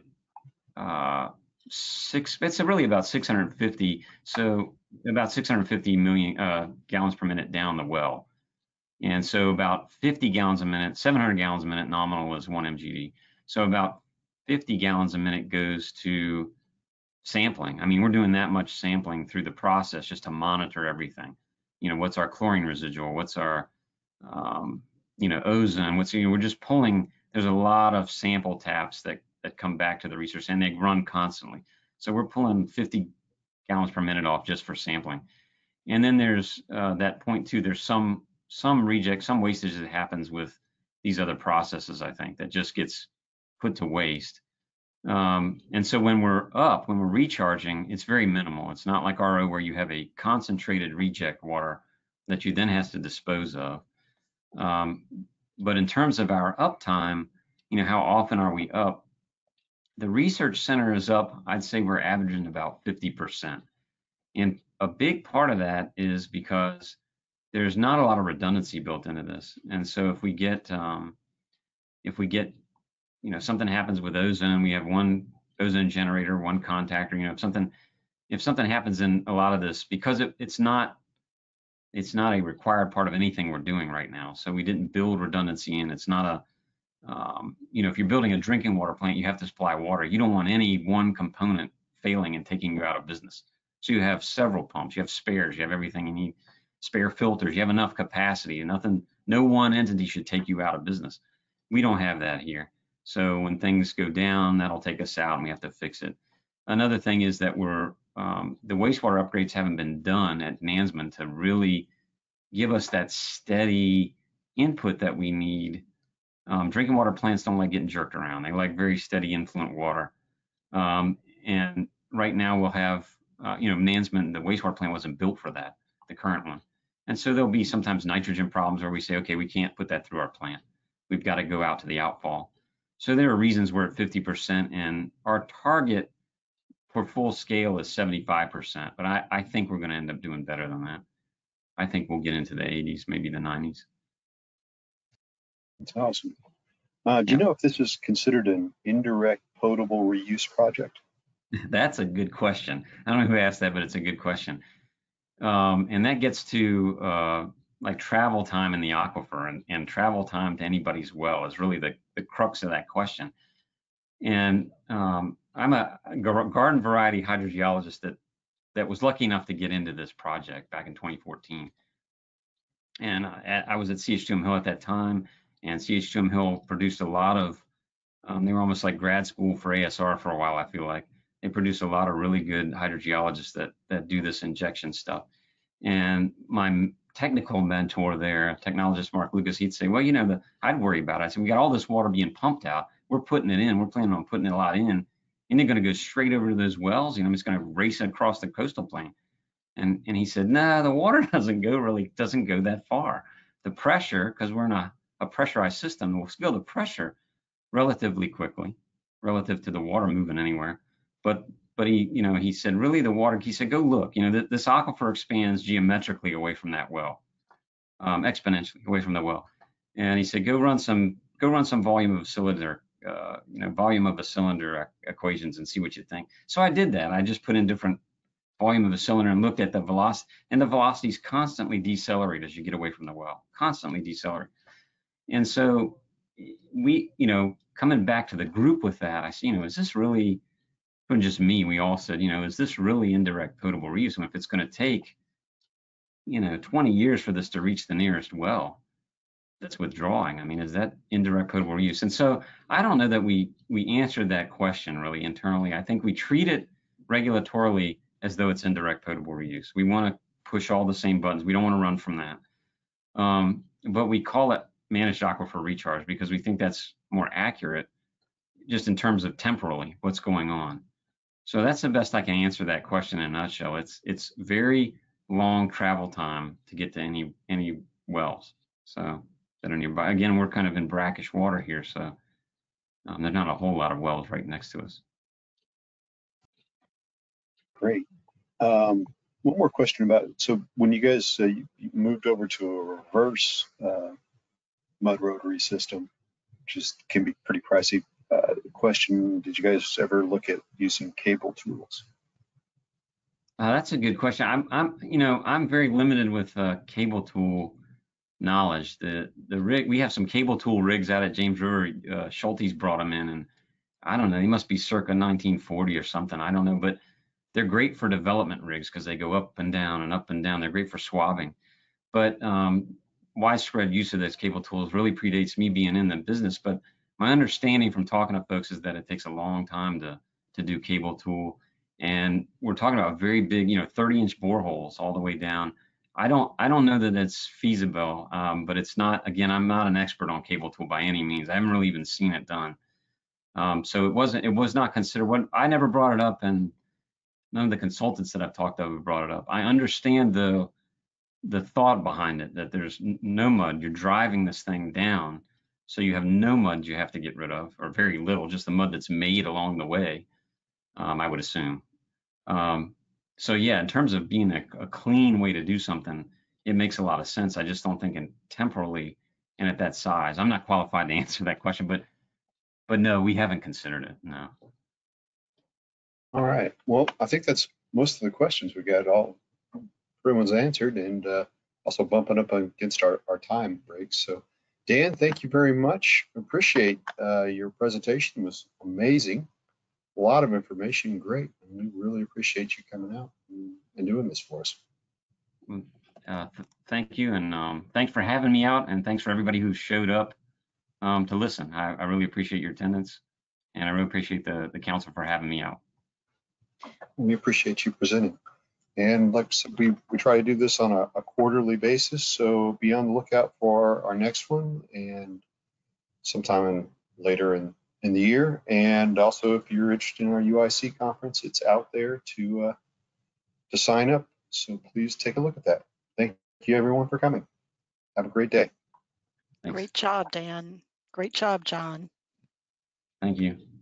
uh, six. It's really about six hundred fifty. So about six hundred fifty million uh, gallons per minute down the well. And so about fifty gallons a minute, seven hundred gallons a minute nominal is one M G D. So about fifty gallons a minute goes to sampling. I mean, we're doing that much sampling through the process just to monitor everything. You know, what's our chlorine residual? What's our, um, you know, ozone? What's, you know, we're just pulling, there's a lot of sample taps that, that come back to the research, and they run constantly. So we're pulling fifty gallons per minute off just for sampling. And then there's uh, that point too, there's some, some reject, some wastage that happens with these other processes, I think, that just gets put to waste. Um, and so when we're up, when we're recharging, it's very minimal. It's not like R O where you have a concentrated reject water that you then has to dispose of. Um, but in terms of our uptime, you know, how often are we up? The research center is up, I'd say we're averaging about fifty percent. And a big part of that is because there's not a lot of redundancy built into this. And so if we get, um, if we get, you know, something happens with ozone, we have one ozone generator, one contactor, you know, if something, if something happens in a lot of this, because it, it's not, it's not a required part of anything we're doing right now. So we didn't build redundancy in. It's not a, um, you know, if you're building a drinking water plant, you have to supply water. You don't want any one component failing and taking you out of business. So you have several pumps, you have spares, you have everything you need. Spare filters, you have enough capacity, and nothing, no one entity should take you out of business. We don't have that here. So when things go down, that'll take us out and we have to fix it. Another thing is that we're, um, the wastewater upgrades haven't been done at Nansman to really give us that steady input that we need. Um, drinking water plants don't like getting jerked around. They like very steady influent water. Um, and right now we'll have, uh, you know, Nansman, the wastewater plant wasn't built for that, the current one. And so there'll be sometimes nitrogen problems where we say, okay, we can't put that through our plant. We've got to go out to the outfall. So there are reasons we're at fifty percent, and our target for full scale is seventy-five percent, but I, I think we're going to end up doing better than that. I think we'll get into the eighties, maybe the nineties. That's awesome. Uh, do yeah. you know if this is considered an indirect potable reuse project? That's a good question. I don't know who asked that, but it's a good question. Um, and that gets to uh, like travel time in the aquifer, and, and travel time to anybody's well is really the, the crux of that question. And um, I'm a garden variety hydrogeologist that, that was lucky enough to get into this project back in twenty fourteen. And I, I was at C H two M Hill at that time, and C H two M Hill produced a lot of, um, they were almost like grad school for A S R for a while, I feel like. They produce a lot of really good hydrogeologists that that do this injection stuff. And my technical mentor there, technologist Mark Lucas, he'd say, well, you know, the, I'd worry about it. I said, we got all this water being pumped out. We're putting it in. We're planning on putting it a lot in. And they're going to go straight over to those wells. You know, it's going to race across the coastal plain. And and he said, no, nah, the water doesn't go really, doesn't go that far. The pressure, because we're in a, a pressurized system, we'll feel the pressure relatively quickly, relative to the water moving anywhere. But but he, you know, he said, really the water, he said, go look, you know, th this aquifer expands geometrically away from that well, um, exponentially away from the well. And he said, go run some, go run some volume of cylinder, uh, you know, volume of a cylinder equations and see what you think. So I did that. I just put in different volume of a cylinder and looked at the velocity, and the velocities constantly decelerate as you get away from the well, constantly decelerate. And so we, you know, coming back to the group with that, I see, you know, is this really, and just me, we all said, you know, is this really indirect potable reuse? And if it's going to take, you know, twenty years for this to reach the nearest well, that's withdrawing. I mean, is that indirect potable reuse? And so I don't know that we we answered that question really internally. I think we treat it regulatorily as though it's indirect potable reuse. We want to push all the same buttons. We don't want to run from that. Um, but we call it managed aquifer recharge because we think that's more accurate just in terms of temporally what's going on. So that's the best I can answer that question in a nutshell. It's it's very long travel time to get to any any wells so that are nearby. Again, we're kind of in brackish water here, so um, there's not a whole lot of wells right next to us. Great. Um, one more question about it. So when you guys uh, you moved over to a reverse uh, mud rotary system, which is, can be pretty pricey. Uh, question, did you guys ever look at using cable tools? Uh, that's a good question. I'm, I'm, you know, I'm very limited with uh, cable tool knowledge. The the rig, we have some cable tool rigs out at James River. Uh, Schulte's brought them in, and I don't know, they must be circa nineteen forty or something. I don't know, but they're great for development rigs because they go up and down and up and down. They're great for swabbing, but um, widespread use of those cable tools really predates me being in the business, but my understanding from talking to folks is that it takes a long time to, to do cable tool. And we're talking about very big, you know, thirty inch boreholes all the way down. I don't, I don't know that that's feasible, um, but it's not, again, I'm not an expert on cable tool by any means. I haven't really even seen it done. Um, so it wasn't, it was not considered what I never brought it up, and none of the consultants that I've talked to have brought it up. I understand the, the thought behind it, that there's no mud, you're driving this thing down. So you have no mud you have to get rid of, or very little, just the mud that's made along the way, um, I would assume. Um, so yeah, in terms of being a, a clean way to do something, it makes a lot of sense. I just don't think in temporally and at that size, I'm not qualified to answer that question, but but no, we haven't considered it, no. All right, well, I think that's most of the questions we got all, everyone's answered, and uh, also bumping up against our, our time break, so. Dan, thank you very much. Appreciate uh, your presentation. It was amazing. A lot of information. Great. And we really appreciate you coming out and, and doing this for us. Uh, th thank you. And um, thanks for having me out. And thanks for everybody who showed up um, to listen. I, I really appreciate your attendance. And I really appreciate the, the council for having me out. We appreciate you presenting. And like we, we try to do this on a, a quarterly basis, so be on the lookout for our next one and sometime in, later in, in the year. And also, if you're interested in our U I C conference, it's out there to, uh, to sign up. So please take a look at that. Thank you, everyone, for coming. Have a great day. Thanks. Great job, Dan. Great job, John. Thank you.